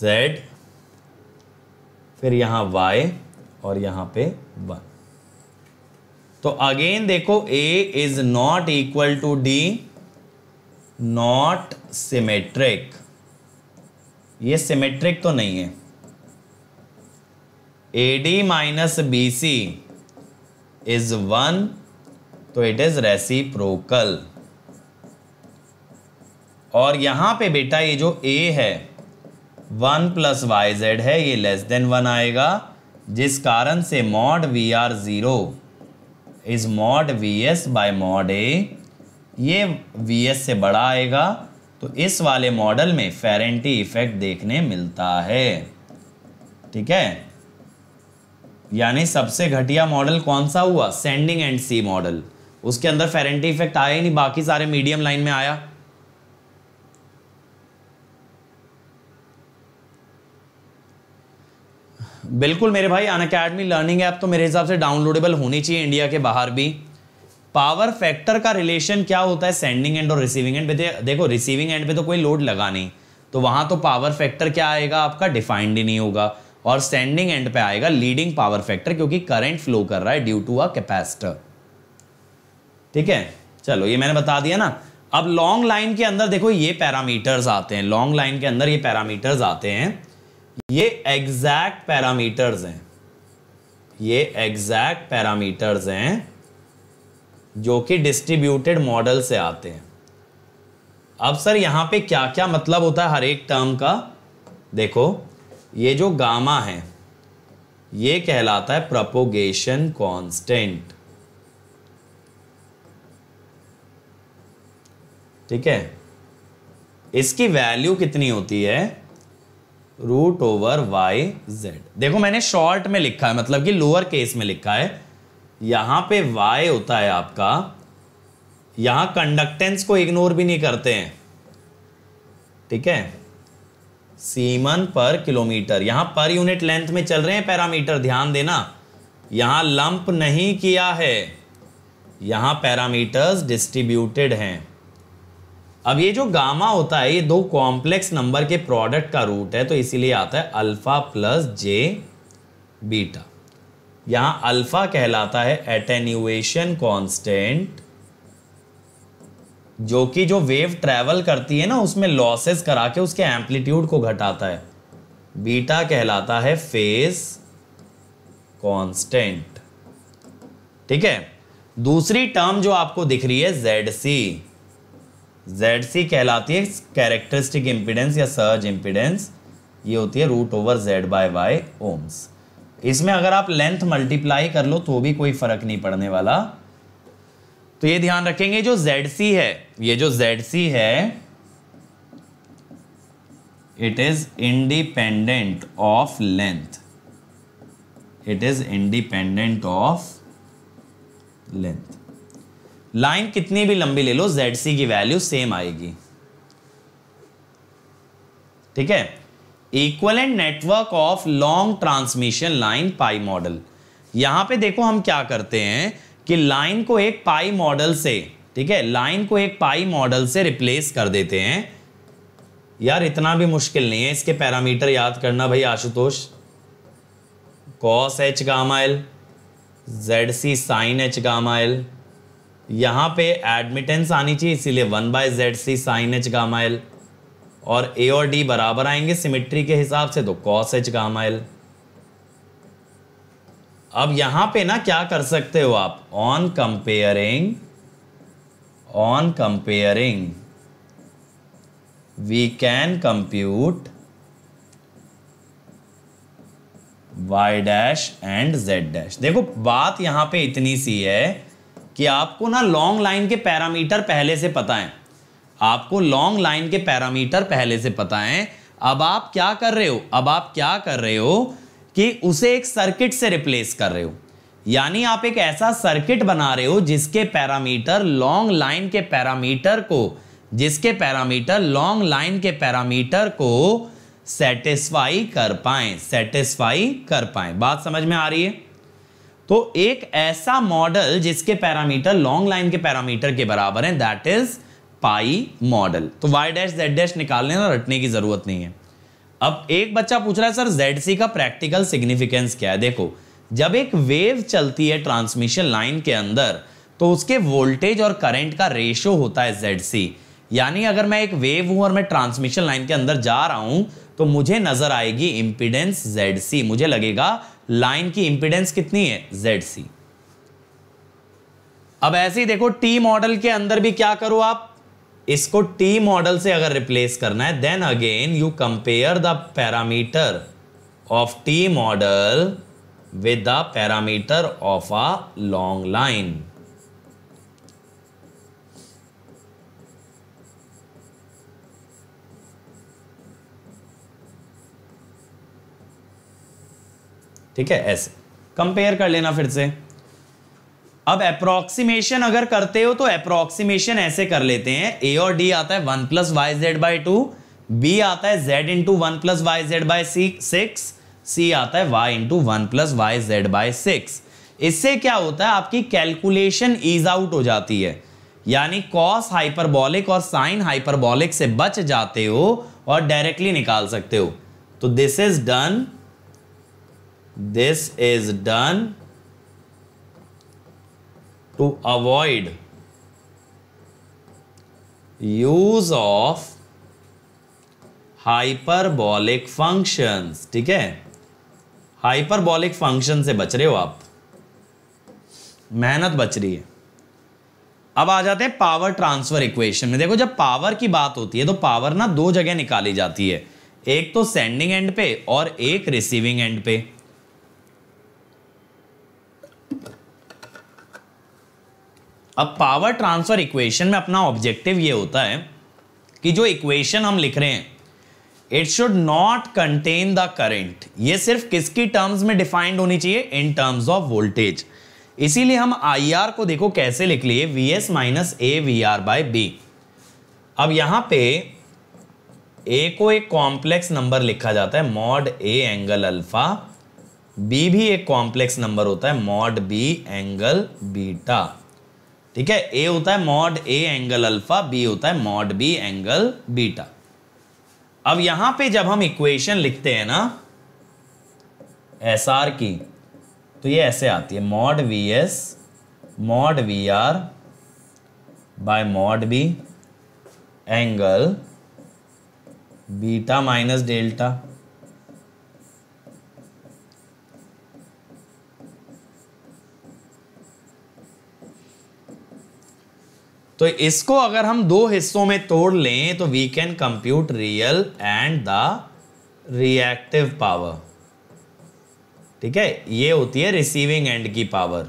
Z, फिर यहां y और यहां पे 1। तो अगेन देखो A is not equal to D, not symmetric, ये सिमेट्रिक तो नहीं है। AD माइनस BC इज 1, तो इट इज रेसिप्रोकल। और यहां पे बेटा ये जो A है वन प्लस वाई जेड है, ये लेस देन वन आएगा, जिस कारण से mod V R zero is mod V S by mod A, ये वी एस से बड़ा आएगा। तो इस वाले मॉडल में फेरेंटी इफेक्ट देखने मिलता है। ठीक है, यानी सबसे घटिया मॉडल कौन सा हुआ? Sending end C model. उसके अंदर फेरेंटी इफेक्ट आया ही नहीं, बाकी सारे मीडियम लाइन में आया। बिल्कुल मेरे भाई, अनअकैडमी लर्निंग ऐप तो मेरे हिसाब से डाउनलोडेबल होनी चाहिए इंडिया के बाहर भी। पावर फैक्टर का रिलेशन क्या होता है सेंडिंग एंड और रिसीविंग एंड पे? देखो रिसीविंग एंड पे तो कोई लोड लगा नहीं, तो वहां तो पावर फैक्टर क्या आएगा आपका, डिफाइंड ही नहीं होगा। और सेंडिंग एंड पे आएगा लीडिंग पावर फैक्टर, क्योंकि करंट फ्लो कर रहा है ड्यू टू अ कैपेसिटर। ठीक है, चलो ये मैंने बता दिया ना। अब लॉन्ग लाइन के अंदर देखो ये पैरामीटर्स आते हैं, लॉन्ग लाइन के अंदर ये पैरामीटर्स आते हैं, ये एग्जैक्ट पैरामीटर्स हैं, ये एग्जैक्ट पैरामीटर्स हैं जो कि डिस्ट्रीब्यूटेड मॉडल से आते हैं। अब सर यहाँ पे क्या क्या मतलब होता है हर एक टर्म का? देखो ये जो गामा है ये कहलाता है प्रोपोगेशन कांस्टेंट। ठीक है, इसकी वैल्यू कितनी होती है? Root over Y Z. देखो मैंने शॉर्ट में लिखा है, मतलब कि लोअर केस में लिखा है। यहाँ पे वाई होता है आपका, यहाँ कंडक्टेंस को इग्नोर भी नहीं करते हैं। ठीक है, सीमन पर किलोमीटर, यहाँ पर यूनिट लेंथ में चल रहे हैं पैरामीटर, ध्यान देना। यहाँ लंप नहीं किया है, यहाँ पैरामीटर्स डिस्ट्रीब्यूटेड हैं। अब ये जो गामा होता है ये दो कॉम्प्लेक्स नंबर के प्रोडक्ट का रूट है, तो इसीलिए आता है अल्फा प्लस जे बीटा। यहाँ अल्फा कहलाता है एटेन्यूएशन कांस्टेंट, जो कि जो वेव ट्रैवल करती है ना उसमें लॉसेस करा के उसके एम्पलीट्यूड को घटाता है। बीटा कहलाता है फेज कांस्टेंट। ठीक है, दूसरी टर्म जो आपको दिख रही है जेड सी कहलाती है कैरेक्टरिस्टिक इम्पीडेंस या सर्ज इम्पीडेंस, ये होती है root over Z by Y ohms. इसमें अगर आप लेंथ मल्टीप्लाई कर लो तो भी कोई फर्क नहीं पड़ने वाला। तो ये ध्यान रखेंगे जो जेड सी है, ये जो जेड सी है it is independent of length, it is independent of length. Line कितनी भी लंबी ले लो जेड सी की वैल्यू सेम आएगी। ठीक है, equivalent network of long transmission line pi model. यहां पे देखो हम क्या करते हैं कि लाइन को एक पाई मॉडल से, ठीक है, लाइन को एक पाई मॉडल से रिप्लेस कर देते हैं। यार इतना भी मुश्किल नहीं है इसके पैरामीटर याद करना भाई Ashutosh. Cos H gamma L, Z C sine H gamma L. यहाँ पे एडमिटेंस आनी चाहिए, इसीलिए 1 by Z C sine H gamma L. और ए और डी बराबर आएंगे सिमेट्री के हिसाब से, तो कॉस एच गामा एल। अब यहाँ पे ना क्या कर सकते हो आप, on comparing we can compute Y dash and Z dash. देखो बात यहाँ पे इतनी सी है कि आपको ना लॉन्ग लाइन के पैरामीटर पहले से पता है, आपको लॉन्ग लाइन के पैरामीटर पहले से पता है। अब आप क्या कर रहे हो कि उसे एक सर्किट से रिप्लेस कर रहे हो, यानी आप एक ऐसा सर्किट बना रहे हो जिसके पैरामीटर लॉन्ग लाइन के पैरामीटर को सेटिस्फाई कर पाए। बात समझ में आ रही है? तो एक ऐसा मॉडल जिसके पैरामीटर लॉन्ग लाइन के पैरामीटर के बराबर हैं, दैट इज पाई मॉडल। तो वाई डैश जेड डैश निकालने ना रटने की जरूरत नहीं है। अब एक बच्चा पूछ रहा है सर जेड सी का प्रैक्टिकल सिग्निफिकेंस क्या है? देखो जब एक वेव चलती है ट्रांसमिशन लाइन के अंदर तो उसके वोल्टेज और करंट का रेशो होता है जेड सी। यानी अगर मैं एक वेव हूं और मैं ट्रांसमिशन लाइन के अंदर जा रहा हूं तो मुझे नजर आएगी इम्पीडेंस जेड सी, मुझे लगेगा लाइन की इम्पीडेंस कितनी है जेड सी। अब ऐसे ही देखो टी मॉडल के अंदर भी क्या करो आप, इसको टी मॉडल से अगर रिप्लेस करना है, then again you compare the parameter of T model with the parameter of a long line. ठीक है, ऐसे कंपेयर कर लेना फिर से. अब एप्रोक्सीमेशन अगर करते हो तो एप्रोक्सीमेशन ऐसे कर लेते हैं. ए और डी आता है 1 + yz/2, बी आता है z × 1 + yz/6, सी आता है y × 1 + yz/6. इससे क्या होता है, आपकी कैलकुलेशन ईज आउट हो जाती है, यानी कॉस हाइपरबॉलिक और साइन हाइपरबॉलिक से बच जाते हो और डायरेक्टली निकाल सकते हो. तो this is done to avoid use of hyperbolic functions. ठीक है, हाइपरबॉलिक फंक्शन से बच रहे हो आप, मेहनत बच रही है. अब आ जाते हैं पावर ट्रांसफर इक्वेशन में. देखो, जब पावर की बात होती है तो पावर ना दो जगह निकाली जाती है, एक तो सेंडिंग एंड पे और एक रिसीविंग एंड पे. अब पावर ट्रांसफर इक्वेशन में अपना ऑब्जेक्टिव ये होता है कि जो इक्वेशन हम लिख रहे हैं, it should not contain the current. ये सिर्फ किसकी टर्म्स में डिफाइंड होनी चाहिए, इन टर्म्स ऑफ वोल्टेज. इसीलिए हम आई आर को देखो कैसे लिख लिए, VS - AVR/B. अब यहाँ पे ए को एक कॉम्प्लेक्स नंबर लिखा जाता है, mod A angle alpha. B भी एक कॉम्प्लेक्स नंबर होता है, mod B एंगल बीटा. ठीक है, ए होता है mod A angle alpha, B होता है mod B एंगल बीटा. अब यहां पे जब हम इक्वेशन लिखते हैं ना एस आर की, तो ये ऐसे आती है, mod VS mod VR/mod B angle beta minus delta. तो इसको अगर हम दो हिस्सों में तोड़ लें तो we can compute real and the reactive power. ठीक है, ये होती है रिसीविंग एंड की पावर.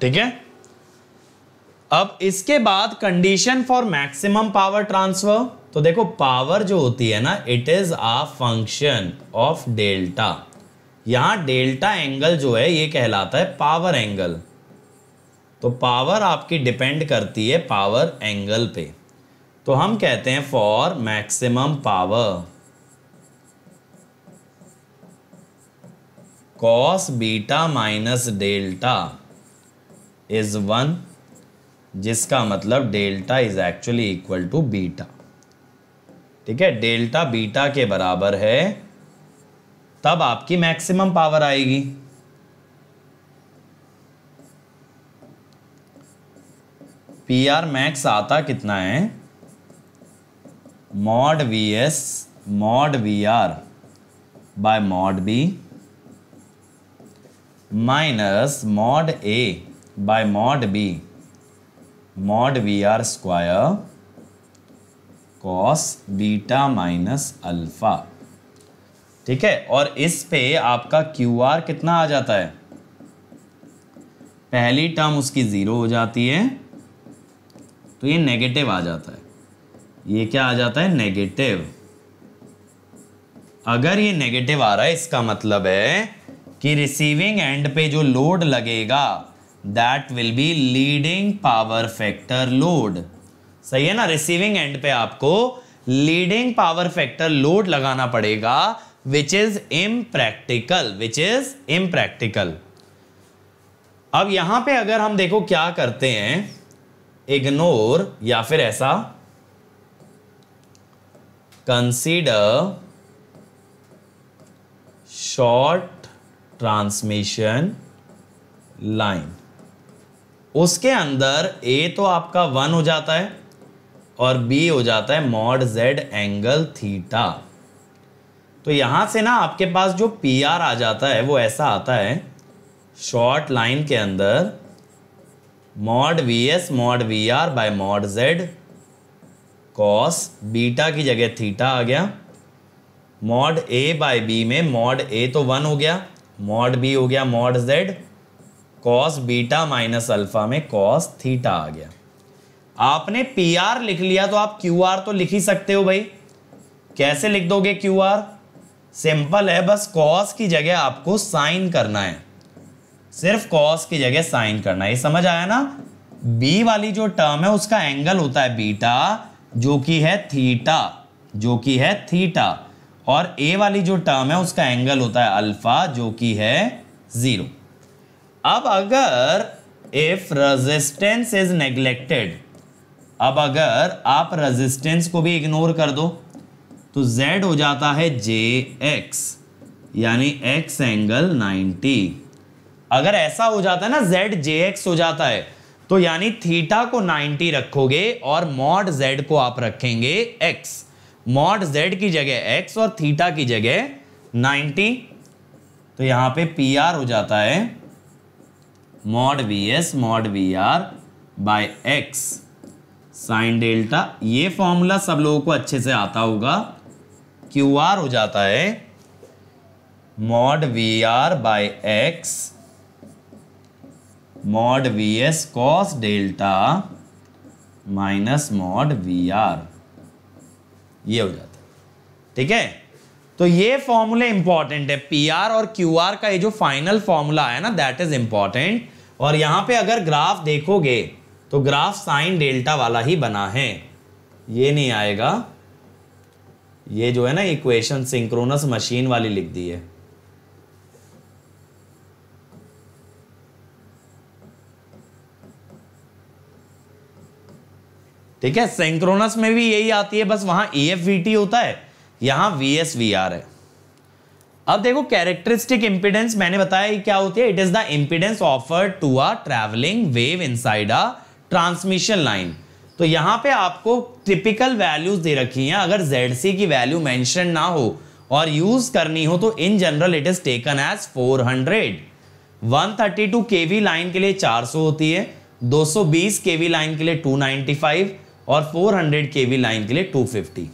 ठीक है, अब इसके बाद condition for maximum power transfer. तो देखो, पावर जो होती है ना, it is a function of delta. यहां डेल्टा एंगल जो है ये कहलाता है पावर एंगल. तो पावर आपकी डिपेंड करती है पावर एंगल पे. तो हम कहते हैं for maximum power cos β - delta is 1, जिसका मतलब delta is actually equal to beta. ठीक है, डेल्टा बीटा के बराबर है, तब आपकी मैक्सिमम पावर आएगी. पीआर मैक्स आता कितना है, mod VS mod VR/mod B minus mod A/mod B mod VR² cos β - alpha. ठीक है, और इस पे आपका QR कितना आ जाता है, पहली टर्म उसकी जीरो हो जाती है तो ये नेगेटिव आ जाता है. ये क्या आ जाता है, नेगेटिव. अगर ये नेगेटिव आ रहा है, इसका मतलब है कि रिसीविंग एंड पे जो लोड लगेगा That will be leading power factor load. सही है ना, receiving end पे आपको leading power factor load लगाना पड़ेगा विच इज इम्प्रैक्टिकल। अब यहां पे अगर हम देखो क्या करते हैं, इग्नोर या फिर ऐसा कंसीडर शॉर्ट ट्रांसमिशन लाइन, उसके अंदर ए तो आपका 1 हो जाता है और बी हो जाता है मॉड जेड एंगल थीटा। तो यहां से ना आपके पास जो पी आर आ जाता है वो ऐसा आता है, शॉर्ट लाइन के अंदर mod V S mod V R by mod Z cos, beta की जगह थीटा आ गया, मॉड ए बाय बी में मॉड ए तो 1 हो गया, मॉड बी हो गया mod Z cos beta minus alpha में कॉस थीटा आ गया। आपने पी आर लिख लिया तो आप क्यू आर तो लिख ही सकते हो भाई। कैसे लिख दोगे क्यू आर? सिंपल है, बस कॉस की जगह आपको साइन करना है, सिर्फ कॉस की जगह साइन करना है। ये समझ आया ना? बी वाली जो टर्म है उसका एंगल होता है बीटा जो कि है थीटा, और ए वाली जो टर्म है उसका एंगल होता है अल्फा जो कि है 0। अब अगर इफ रेजिस्टेंस इज नेग्लेक्टेड, अब अगर आप रेजिस्टेंस को भी इग्नोर कर दो तो z हो जाता है जे एक्स यानी x एंगल 90। अगर ऐसा हो जाता है ना z जे एक्स हो जाता है, तो यानी थीटा को 90 रखोगे और मॉड z को आप रखेंगे x, मॉड z की जगह x और थीटा की जगह 90। तो यहाँ पे पी आर हो जाता है mod V S mod V R by X sine delta. ये फॉर्मूला सब लोगों को अच्छे से आता होगा। क्यू आर हो जाता है mod V R by X mod V S cos delta minus mod V R, ये हो जाता है। ठीक है, तो ये फॉर्मूले इंपॉर्टेंट है, पी आर और क्यू आर का ये जो फाइनल फॉर्मूला है ना, दैट इज इंपॉर्टेंट। और यहां पे अगर ग्राफ देखोगे तो ग्राफ साइन डेल्टा वाला ही बना है, ये नहीं आएगा। ये जो है ना इक्वेशन सिंक्रोनस मशीन वाली लिख दी है। ठीक है, सिंक्रोनस में भी यही आती है, बस वहां EF VT होता है, यहां VS VR है। अब देखो कैरेक्टरिस्टिक इंपीडेंस मैंने बताया क्या होती है, it is the impedance offered to a travelling wave inside a transmission line. तो यहां पे आपको टिपिकल वैल्यूज दे रखी हैं, अगर ZC की वैल्यू मेंशन ना हो और यूज करनी हो तो in general it is taken as 400। 132 kV line के लिए 400 होती है, 220 kV लाइन के लिए 295 और 400 kV लाइन के लिए 250।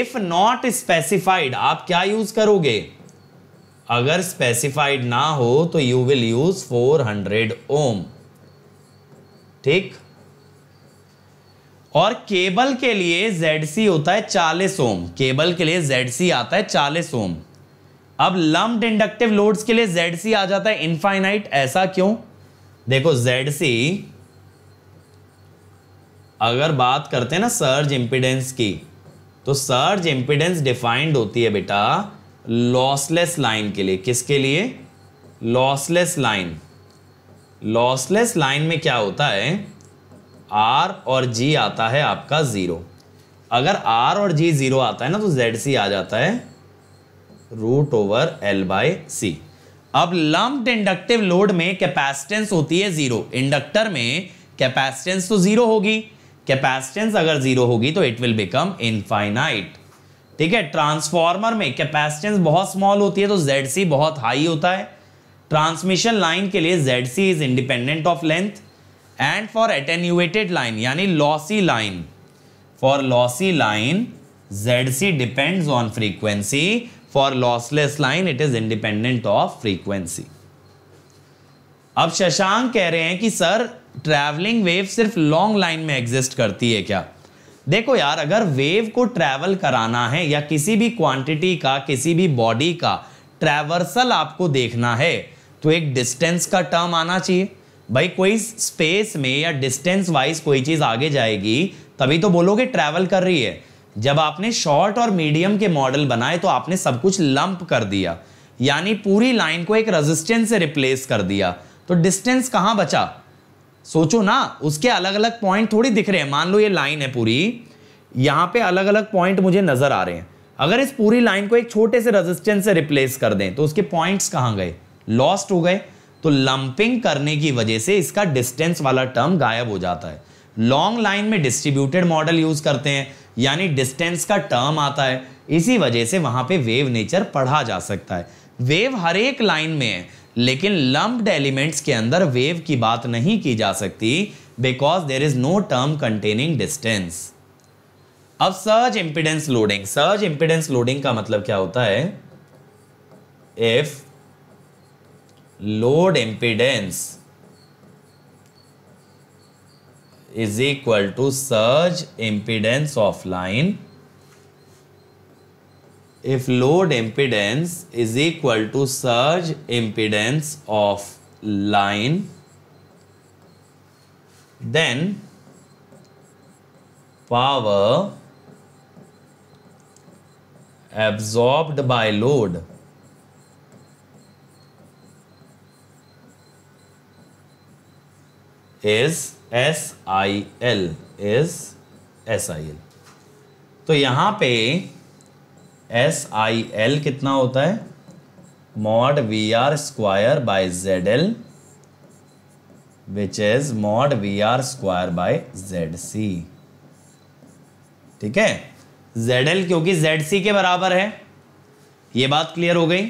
इफ नॉट स्पेसिफाइड आप क्या यूज करोगे? अगर स्पेसिफाइड ना हो तो यू विल यूज 400 ओम। ठीक, और केबल के लिए ZC होता है 40 ओम, केबल के लिए ZC आता है 40 ओम। अब लम्प्ड इंडक्टिव लोड्स के लिए ZC आ जाता है इनफाइनाइट। ऐसा क्यों? देखो ZC अगर बात करते हैं ना सर्ज इम्पीडेंस की, तो सर्ज इम्पीडेंस डिफाइंड होती है बेटा लॉसलेस लाइन के लिए। किसके लिए? Lossless line. लॉसलेस लाइन में क्या होता है, R और G आता है आपका 0। अगर R और G 0 आता है ना तो ZC आ जाता है √L/C। अब लम्प्ड इंडक्टिव लोड में कैपेसिटेंस होती है 0। इंडक्टर में कैपेसिटेंस तो 0 होगी, कैपेसिटेंस अगर 0 होगी तो इट विल बिकम इनफाइनाइट। ठीक है, ट्रांसफार्मर में कैपेसिटेंस बहुत स्मॉल होती है तो ZC बहुत हाई होता है। ट्रांसमिशन लाइन के लिए ZC is independent of length. And for attenuated line यानी lossy line, for lossy line ZC depends on frequency, for lossless line it is independent of frequency. अब शशांक कह रहे हैं कि सर ट्रैवलिंग वेव सिर्फ long line में exist करती है क्या? देखो यार, अगर वेव को ट्रैवल कराना है या किसी भी क्वांटिटी का किसी भी बॉडी का ट्रैवर्सल आपको देखना है तो एक डिस्टेंस का टर्म आना चाहिए भाई। कोई स्पेस में या डिस्टेंस वाइज कोई चीज आगे जाएगी तभी तो बोलोगे ट्रैवल कर रही है। जब आपने शॉर्ट और मीडियम के मॉडल बनाए तो आपने सब कुछ लंप कर दिया, यानी पूरी लाइन को एक रेजिस्टेंस से रिप्लेस कर दिया। तो डिस्टेंस कहाँ बचा? सोचो ना, उसके अलग अलग पॉइंट थोड़ी दिख रहे हैं। मान लो ये लाइन है पूरी, यहाँ पे अलग अलग पॉइंट मुझे नजर आ रहे हैं। अगर इस पूरी लाइन को एक छोटे से रेजिस्टेंस से रिप्लेस कर दें तो उसके पॉइंट्स कहाँ गए? लॉस्ट हो गए। तो लंपिंग करने की वजह से इसका डिस्टेंस वाला टर्म गायब हो जाता है। लॉन्ग लाइन में डिस्ट्रीब्यूटेड मॉडल यूज करते हैं, यानी डिस्टेंस का टर्म आता है, इसी वजह से वहां पे वेव नेचर पढ़ा जा सकता है। वेव हर एक लाइन में है, लेकिन लंप्ड एलिमेंट्स के अंदर वेव की बात नहीं की जा सकती, because there is no term containing distance. अब surge impedance loading. Surge impedance loading का मतलब क्या होता है? If load impedance is equal to surge impedance of line, if load impedance is equal to surge impedance of line, then power absorbed by load is SIL, is SIL। तो यहाँ पे SIL कितना होता है? mod VR square by ZL, which is mod VR square by ZC। ठीक है, ZL क्योंकि ZC के बराबर है। ये बात क्लियर हो गई।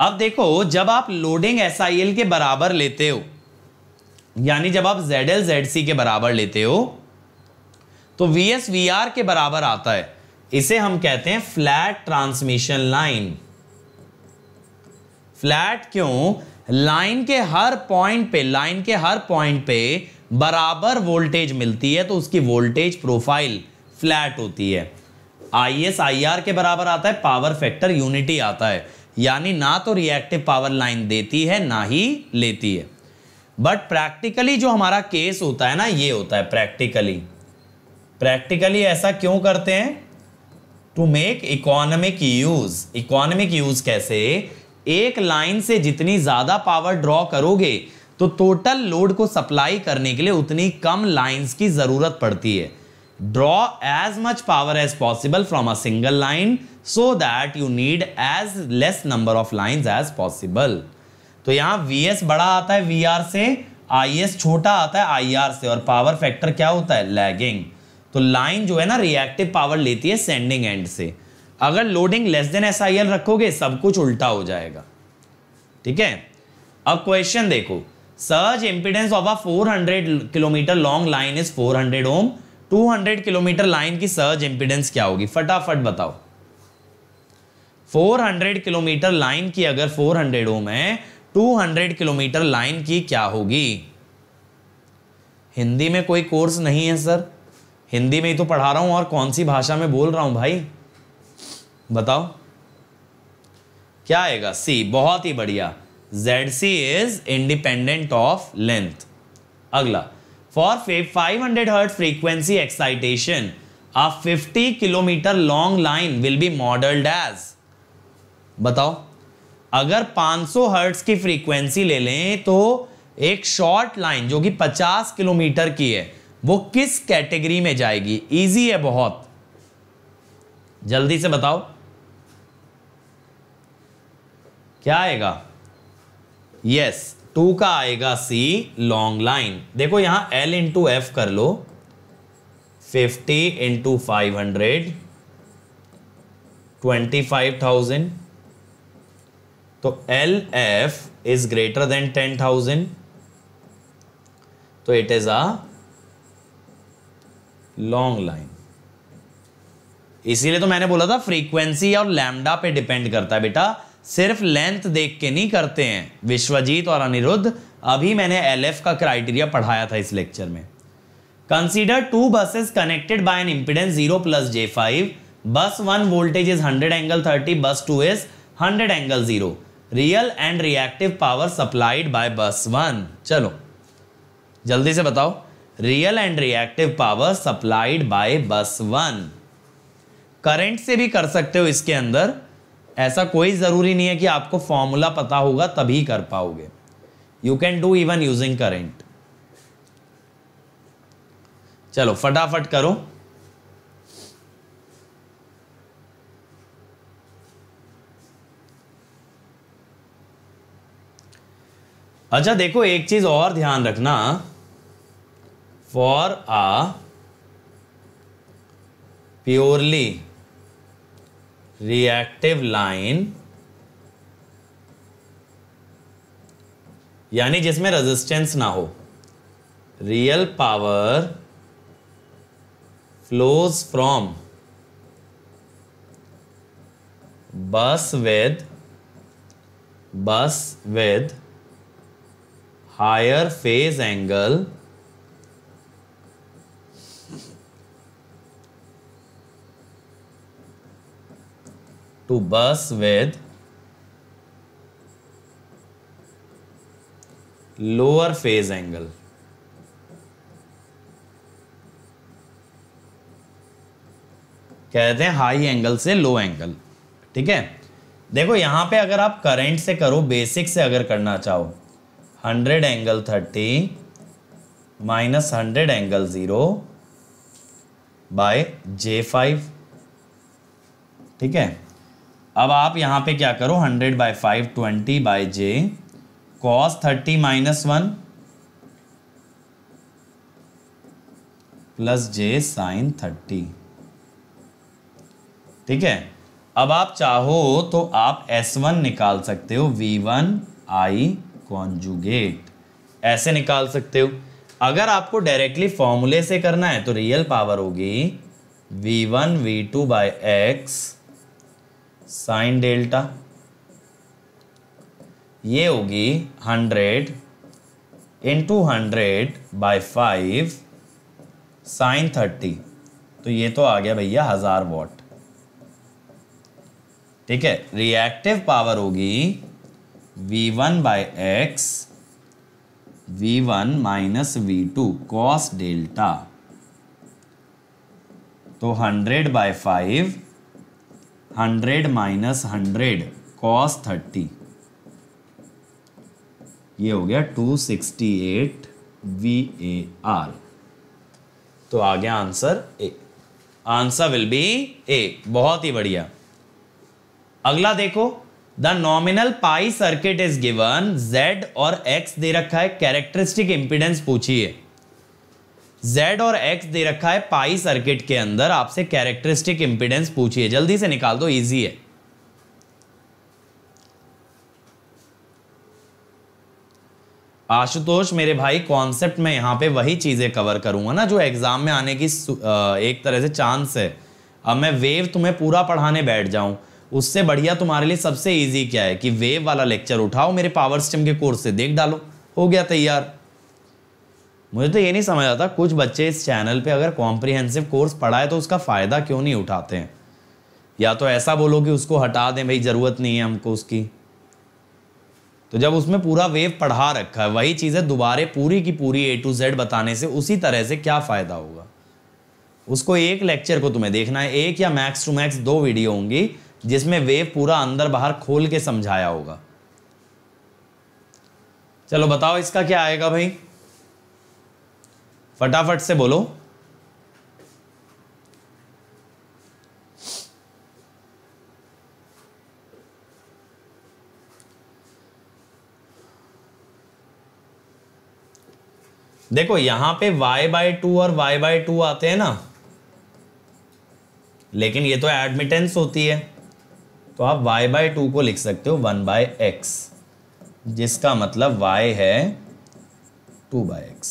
अब देखो, जब आप लोडिंग SIL के बराबर लेते हो, यानी जब आप ZL ZC के बराबर लेते हो, तो VS VR के बराबर आता है। इसे हम कहते हैं फ्लैट ट्रांसमिशन लाइन। फ्लैट क्यों? लाइन के हर पॉइंट पे बराबर वोल्टेज मिलती है, तो उसकी वोल्टेज प्रोफाइल फ्लैट होती है। IS IR के बराबर आता है, पावर फैक्टर यूनिटी आता है, यानी ना तो रिएक्टिव पावर लाइन देती है ना ही लेती है। बट प्रैक्टिकली जो हमारा केस होता है ना, ये होता है प्रैक्टिकली ऐसा क्यों करते हैं? To make economic use. Economic use कैसे? एक लाइन से जितनी ज्यादा पावर ड्रॉ करोगे तो टोटल लोड को सप्लाई करने के लिए उतनी कम लाइंस की जरूरत पड़ती है। Draw as much power as possible from a single line, so that you need as less number of lines as possible. तो यहाँ Vs बड़ा आता है VR से, IS छोटा आता है IR से, और पावर फैक्टर क्या होता है? लैगिंग। तो लाइन जो है ना, रिएक्टिव पावर लेती है सेंडिंग एंड से। अगर लोडिंग लेस देन SIL रखोगे, सब कुछ उल्टा हो जाएगा। ठीक है, अब क्वेश्चन देखो। Surge impedance of a 400 kilometre long line is 400 ohm. 200 kilometre line की सर्ज इंपीडेंस क्या होगी? फटाफट बताओ। 400 किलोमीटर लाइन की अगर 400 ओम है, 200 किलोमीटर लाइन की क्या होगी? हिंदी में कोई कोर्स नहीं है सर, हिंदी में ही तो पढ़ा रहा हूं, और कौन सी भाषा में बोल रहा हूं भाई? बताओ क्या आएगा? सी। बहुत ही बढ़िया। ZC is independent of length. अगला, for 500 hertz frequency excitation a 50 kilometre long line will be modelled as. बताओ, अगर 500 हर्ट्ज की फ्रीक्वेंसी ले लें तो एक शॉर्ट लाइन जो कि 50 किलोमीटर की है, वो किस कैटेगरी में जाएगी? इजी है बहुत, जल्दी से बताओ क्या आएगा? यस, 2 का आएगा सी, लॉन्ग लाइन। देखो यहां L इंटू एफ कर लो, 50 इंटू 500, 25,000। तो LF is greater than 10,000, तो it is a long line। इसीलिए तो मैंने बोला था फ्रीक्वेंसी और लैम्डा पे डिपेंड करता है बेटा, सिर्फ लेंथ देख के नहीं करते हैं। विश्वजीत और अनिरुद्ध, अभी मैंने LF का क्राइटेरिया पढ़ाया था इस लेक्चर में। Consider 2 buses connected by an impedance 0 + j5। बस 1 voltage is 100 ∠30, bus 2 is 100 ∠0। Real and reactive power supplied by bus 1। चलो जल्दी से बताओ, real and reactive power supplied by bus one. Current से भी कर सकते हो इसके अंदर, ऐसा कोई ज़रूरी नहीं है कि आपको फॉर्मूला पता होगा तभी कर पाओगे। You can do even using current. चलो फटाफट करो। अच्छा देखो एक चीज और ध्यान रखना, for a purely reactive line, यानी जिसमें रेजिस्टेंस ना हो, real power flows from bus with higher phase angle to bus with lower phase angle. कहते हैं हाई एंगल से लो एंगल, ठीक है। देखो यहां पे अगर आप करंट से करो, बेसिक से अगर करना चाहो, 100 angle 30 minus 100 angle 0 by J5, ठीक है। अब आप यहाँ पे क्या करो, 100 by 5 20 by J cos 30 minus 1 plus J sin 30, ठीक है। अब आप चाहो तो आप S1 निकाल सकते हो, V1 I कॉन्जुगेट ऐसे निकाल सकते हो। अगर आपको डायरेक्टली फॉर्मूले से करना है तो रियल पावर होगी V1 V2 by X sin delta, ये होगी 100 into 100 by 5 sin 30, तो ये तो आ गया भैया 1000 वाट, ठीक है। रिएक्टिव पावर होगी V1 by X V1 minus V2 cos delta, तो 100 by 5 100 minus 100 cos 30, ये हो गया 268 VAR, तो आ गया answer A. Answer will be A. बहुत ही बढ़िया। अगला देखो, the nominal pi circuit is given, Z और X दे रखा है, कैरेक्टरिस्टिक इम्पीडेंस पूछी है। Z और X दे रखा है, पाई सर्किट के अंदर आपसे कैरेक्टरिस्टिक इम्पीडेंस पूछी है, जल्दी से निकाल दो, इजी है। आशुतोष मेरे भाई, कॉन्सेप्ट में यहां पे वही चीजें कवर करूंगा ना जो एग्जाम में आने की एक तरह से चांस है। अब मैं वेव तुम्हें पूरा पढ़ाने बैठ जाऊं, उससे बढ़िया तुम्हारे लिए सबसे इजी क्या है कि वेव वाला लेक्चर उठाओ, मेरे पावर सिस्टम के कोर्स से देख डालो, हो गया तैयार। मुझे तो ये नहीं समझ आता कुछ बच्चे इस चैनल पे अगर कॉम्प्रिहेंसिव कोर्स पढ़ाए तो उसका फ़ायदा क्यों नहीं उठाते हैं। या तो ऐसा बोलो कि उसको हटा दें, भाई ज़रूरत नहीं है हमको उसकी, तो जब उसमें पूरा वेव पढ़ा रखा है, वही चीज़ें दोबारे पूरी की पूरी A to Z बताने से उसी तरह से क्या फ़ायदा होगा। उसको एक लेक्चर को तुम्हें देखना है, एक या मैक्स टू मैक्स 2 वीडियो होंगी जिसमें वेव पूरा अंदर बाहर खोल के समझाया होगा। चलो बताओ इसका क्या आएगा भाई, फटाफट से बोलो। देखो यहां पे y/2 और y/2 आते हैं ना, लेकिन ये तो एडमिटेंस होती है, तो आप y/2 को लिख सकते हो 1 by X, जिसका मतलब y है 2 by X।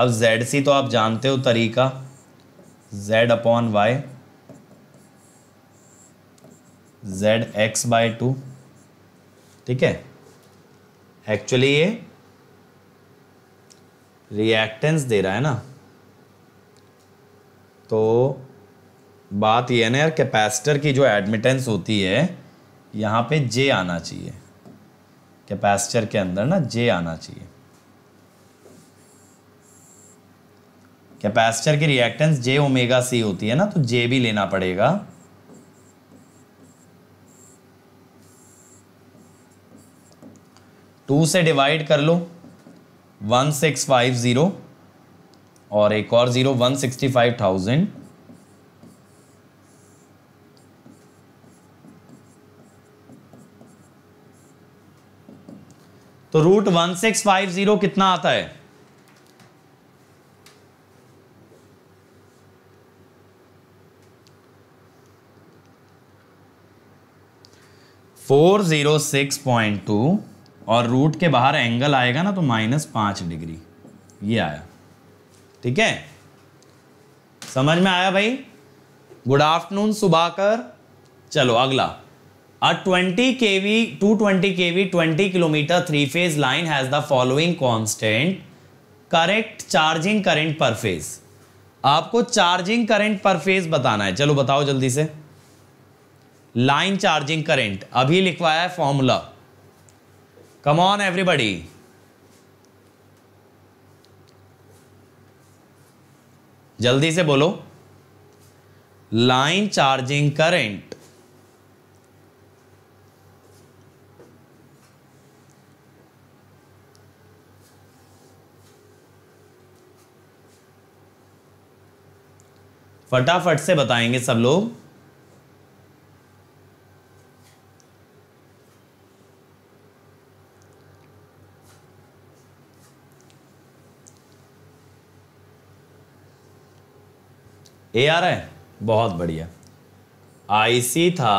अब ZC तो आप जानते हो तरीका, Z upon Y, Z X by 2, ठीक है। एक्चुअली ये रिएक्टेंस दे रहा है ना, तो बात यह है ना यार, कैपेसिटर की जो एडमिटेंस होती है यहाँ पे J आना चाहिए, कैपेसिटर के अंदर ना J आना चाहिए। कैपेसिटर की रिएक्टेंस जे ओमेगा सी होती है ना, तो जे भी लेना पड़ेगा। टू से डिवाइड कर लो 1650 और एक और जीरो 165,000। तो रूट 1650 कितना आता है? 406.2 और रूट के बाहर एंगल आएगा ना तो -5 डिग्री ये आया। ठीक है, समझ में आया भाई? Good afternoon Subhakar. चलो अगला, A 220 kV 20 km 3-phase line has the following constant correct charging current per phase। आपको चार्जिंग करंट पर फेज बताना है। चलो बताओ जल्दी से। लाइन चार्जिंग करंट अभी लिखवाया है फॉर्मूला। कम ऑन एवरीबॉडी, जल्दी से बोलो। लाइन चार्जिंग करंट फटाफट से बताएंगे सब लोग। ए आ रहा है, बहुत बढ़िया। आई सी था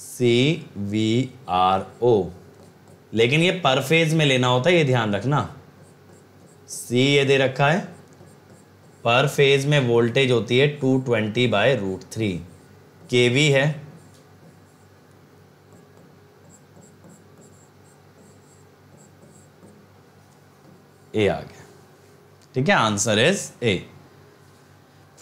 CVRO, लेकिन ये पर फेज में लेना होता है, ये ध्यान रखना। सी ये दे रखा है, पर फेज में वोल्टेज होती है 220/√3 केवी है। ए आ गया, ठीक है, answer is A.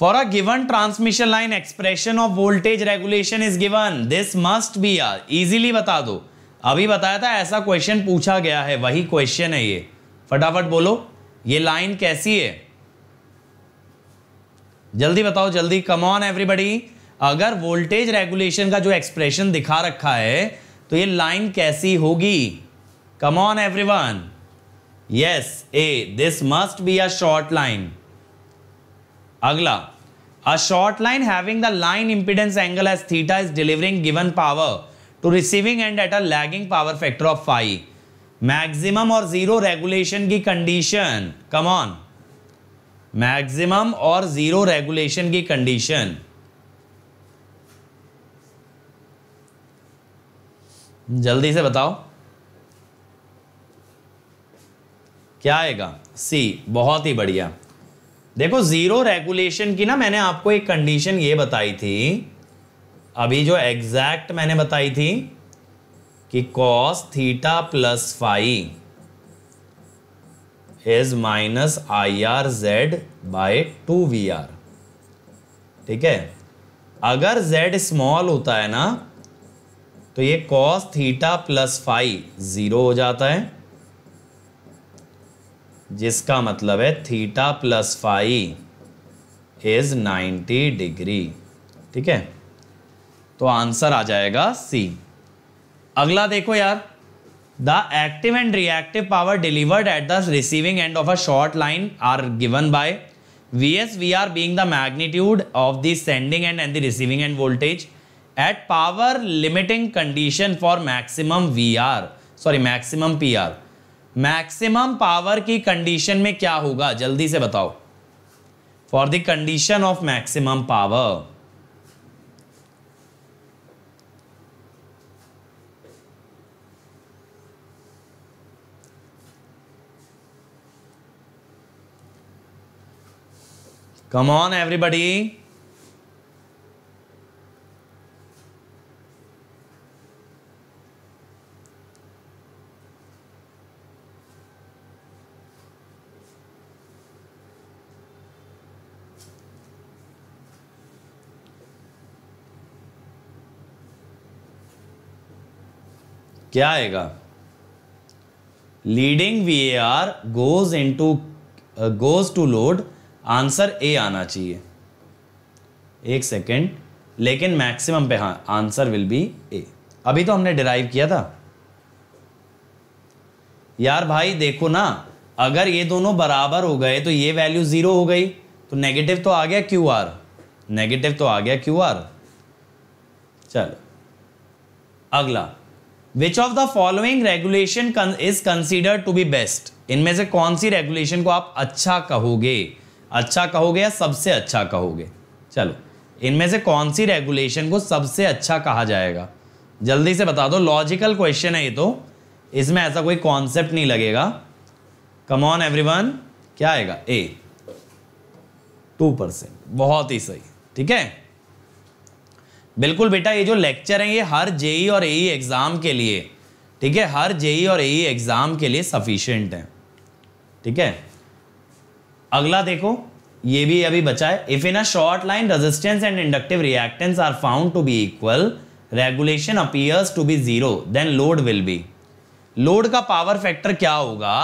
For a given transmission line expression of voltage regulation is given, this must be. यार इजीली बता दो, अभी बताया था ऐसा क्वेश्चन पूछा गया है, वही क्वेश्चन है ये। फटाफट बोलो ये लाइन कैसी है, जल्दी बताओ जल्दी। कम ऑन एवरीबॉडी, अगर वोल्टेज रेगुलेशन का जो एक्सप्रेशन दिखा रखा है तो ये लाइन कैसी होगी? Come on everyone. Yes A, this must be a short line. अगला, a short line having the line impedance angle as theta is delivering given power to receiving end at a lagging power factor of 5। Maximum और zero regulation की condition. Come on, maximum और zero regulation की condition. जल्दी से बताओ क्या आएगा? सी, बहुत ही बढ़िया। देखो जीरो रेगुलेशन की ना मैंने आपको एक कंडीशन ये बताई थी अभी, जो एग्जैक्ट मैंने बताई थी कि cos θ + φ इज -IRZ/2VR। ठीक है, अगर z स्मॉल होता है ना तो ये cos θ + φ 0 हो जाता है, जिसका मतलब है θ + φ इज 90 डिग्री। ठीक है, तो आंसर आ जाएगा C। अगला देखो यार, The active and reactive power delivered at the receiving end of a short line are given by VSVR being the magnitude of the sending end and the receiving end voltage at power limiting condition for maximum VR, sorry maximum PR। maximum power की condition में क्या होगा, जल्दी से बताओ। For the condition of maximum power, come on everybody, क्या आएगा? Leading VAR goes to load answer A आना चाहिए, एक सेकेंड, लेकिन मैक्सिमम पे हाँ आंसर विल बी ए। अभी तो हमने डिराइव किया था यार। भाई देखो ना, अगर ये दोनों बराबर हो गए तो ये वैल्यू जीरो हो गई, तो नेगेटिव तो आ गया क्यू आर, नेगेटिव तो आ गया क्यू आर। चलो अगला, which of the following regulation is considered to be best, इनमें से कौन सी रेगुलेशन को आप अच्छा कहोगे, अच्छा कहोगे या सबसे अच्छा कहोगे। चलो इनमें से कौन सी रेगुलेशन को सबसे अच्छा कहा जाएगा, जल्दी से बता दो, लॉजिकल क्वेश्चन है ये तो, इसमें ऐसा कोई कॉन्सेप्ट नहीं लगेगा। कम ऑन एवरीवन, क्या आएगा ए, 2%, बहुत ही सही। ठीक है बिल्कुल बेटा, ये जो लेक्चर हैं ये हर जेई और एई एग्जाम के लिए, ठीक है, हर जेई और एई एग्जाम के लिए सफिशिएंट है। ठीक है अगला देखो, ये भी अभी बचा है। If in a short line resistance and inductive reactance are found to be equal, regulation appears to be zero, then load will be. Load का पावर फैक्टर क्या होगा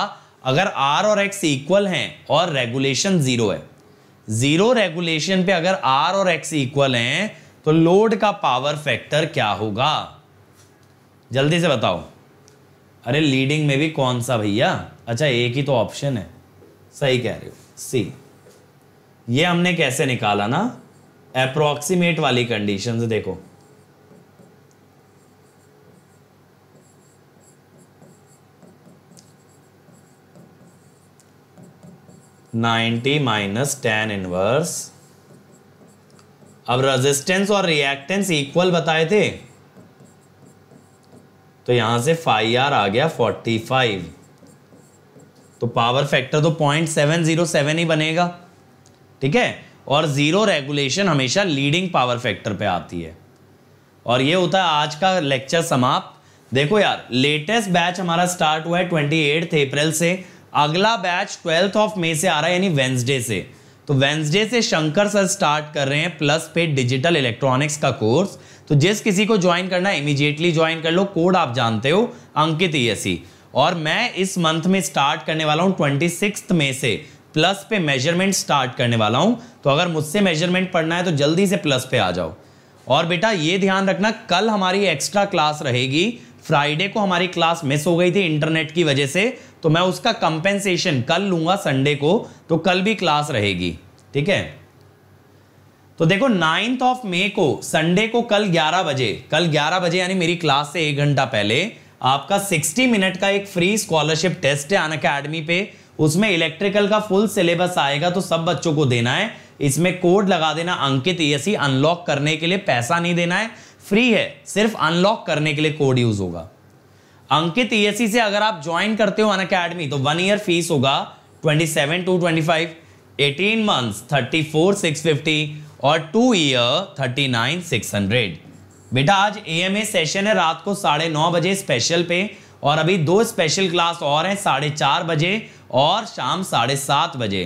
अगर R और X इक्वल हैं और रेगुलेशन जीरो है। Zero regulation पे अगर R और X इक्वल हैं तो लोड का पावर फैक्टर क्या होगा, जल्दी से बताओ। अरे लीडिंग में भी कौन सा भैया, अच्छा एक ही तो ऑप्शन है, सही कह रहे हो सी। ये हमने कैसे निकाला ना, अप्रोक्सीमेट वाली कंडीशन से। देखो -10 इनवर्स, अब रेजिस्टेंस और रिएक्टेंस इक्वल बताए थे तो यहां से फाई आर आ गया 45, तो पावर फैक्टर तो 0.707 ही बनेगा। ठीक है, और जीरो रेगुलेशन हमेशा लीडिंग पावर फैक्टर पे आती है। और ये होता है आज का लेक्चर समाप्त। देखो यार लेटेस्ट बैच हमारा स्टार्ट हुआ है 28 अप्रैल से, अगला बैच 12 मई से आ रहा है, यानी वेंसडे से। तो वेंसडे से शंकर सर स्टार्ट कर रहे हैं प्लस पे डिजिटल इलेक्ट्रॉनिक्स का कोर्स, तो जिस किसी को ज्वाइन करना है इमीडिएटली ज्वाइन कर लो। कोड आप जानते हो, अंकित ESE। और मैं इस मंथ में स्टार्ट करने वाला हूँ 26 मई से प्लस पे मेजरमेंट स्टार्ट करने वाला हूँ, तो अगर मुझसे मेजरमेंट पढ़ना है तो जल्दी से प्लस पे आ जाओ। और बेटा ये ध्यान रखना, कल हमारी एक्स्ट्रा क्लास रहेगी, फ्राइडे को हमारी क्लास मिस हो गई थी इंटरनेट की वजह से, तो मैं उसका कंपेंसेशन कल लूंगा संडे को, तो कल भी क्लास रहेगी। ठीक है तो देखो 9 मई को संडे को कल 11 बजे यानी मेरी क्लास से 1 घंटा पहले आपका 60 मिनट का एक फ्री स्कॉलरशिप टेस्ट है अनअकैडमी पे, उसमें इलेक्ट्रिकल का फुल सिलेबस आएगा, तो सब बच्चों को देना है। इसमें कोड लगा देना अंकित ESE, अनलॉक करने के लिए पैसा नहीं देना है, फ्री है, सिर्फ अनलॉक करने के लिए कोड यूज होगा। अंकित ESE से अगर आप ज्वाइन करते हो अनअकैडमी तो 1 ईयर फीस होगा 27,225, 18 मंथ्स 34,650 और 2 ईयर 39,600। बेटा आज AMA सेशन है रात को 9:30 बजे स्पेशल पे, और अभी 2 स्पेशल क्लास और हैं 4:30 बजे और शाम 7:30 बजे।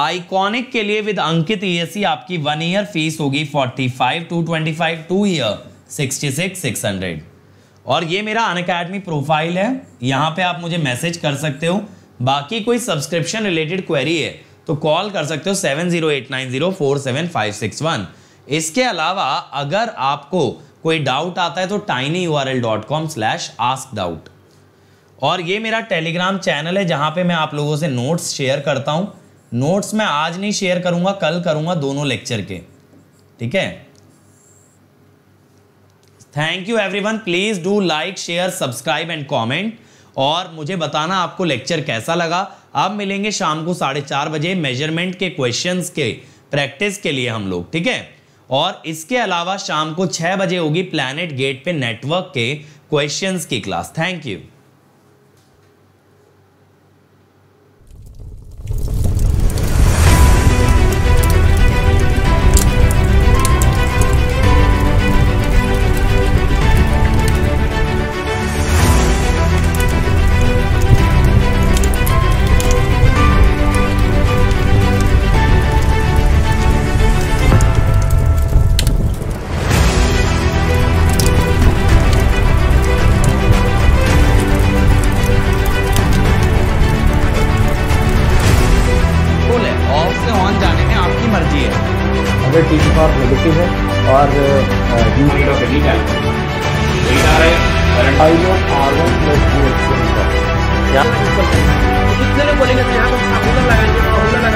आइकॉनिक के लिए विद अंकित ESE आपकी 1 ईयर फीस होगी 45,225, 2 ईयर 66,600। और ये मेरा अनअकैडमी प्रोफाइल है, यहाँ पे आप मुझे मैसेज कर सकते हो। बाकी कोई सब्सक्रिप्शन रिलेटेड क्वेरी है तो कॉल कर सकते हो 7089047561। इसके अलावा अगर आपको कोई डाउट आता है तो tinyurl.com/askdoubt। और ये मेरा टेलीग्राम चैनल है जहाँ पे मैं आप लोगों से नोट्स शेयर करता हूँ। नोट्स मैं आज नहीं शेयर करूँगा, कल करूँगा दोनों लेक्चर के। ठीक है thank you everyone, please do like share subscribe and comment, और मुझे बताना आपको लेक्चर कैसा लगा। आप मिलेंगे शाम को 4:30 बजे मेजरमेंट के क्वेश्चंस के प्रैक्टिस के लिए हम लोग। ठीक है और इसके अलावा शाम को 6 बजे होगी प्लैनेट गेट पे नेटवर्क के क्वेश्चंस की class. Thank you. Other team का नेगेटिव है और कितने बोलेंगे तो यहाँ पर लगाएंगे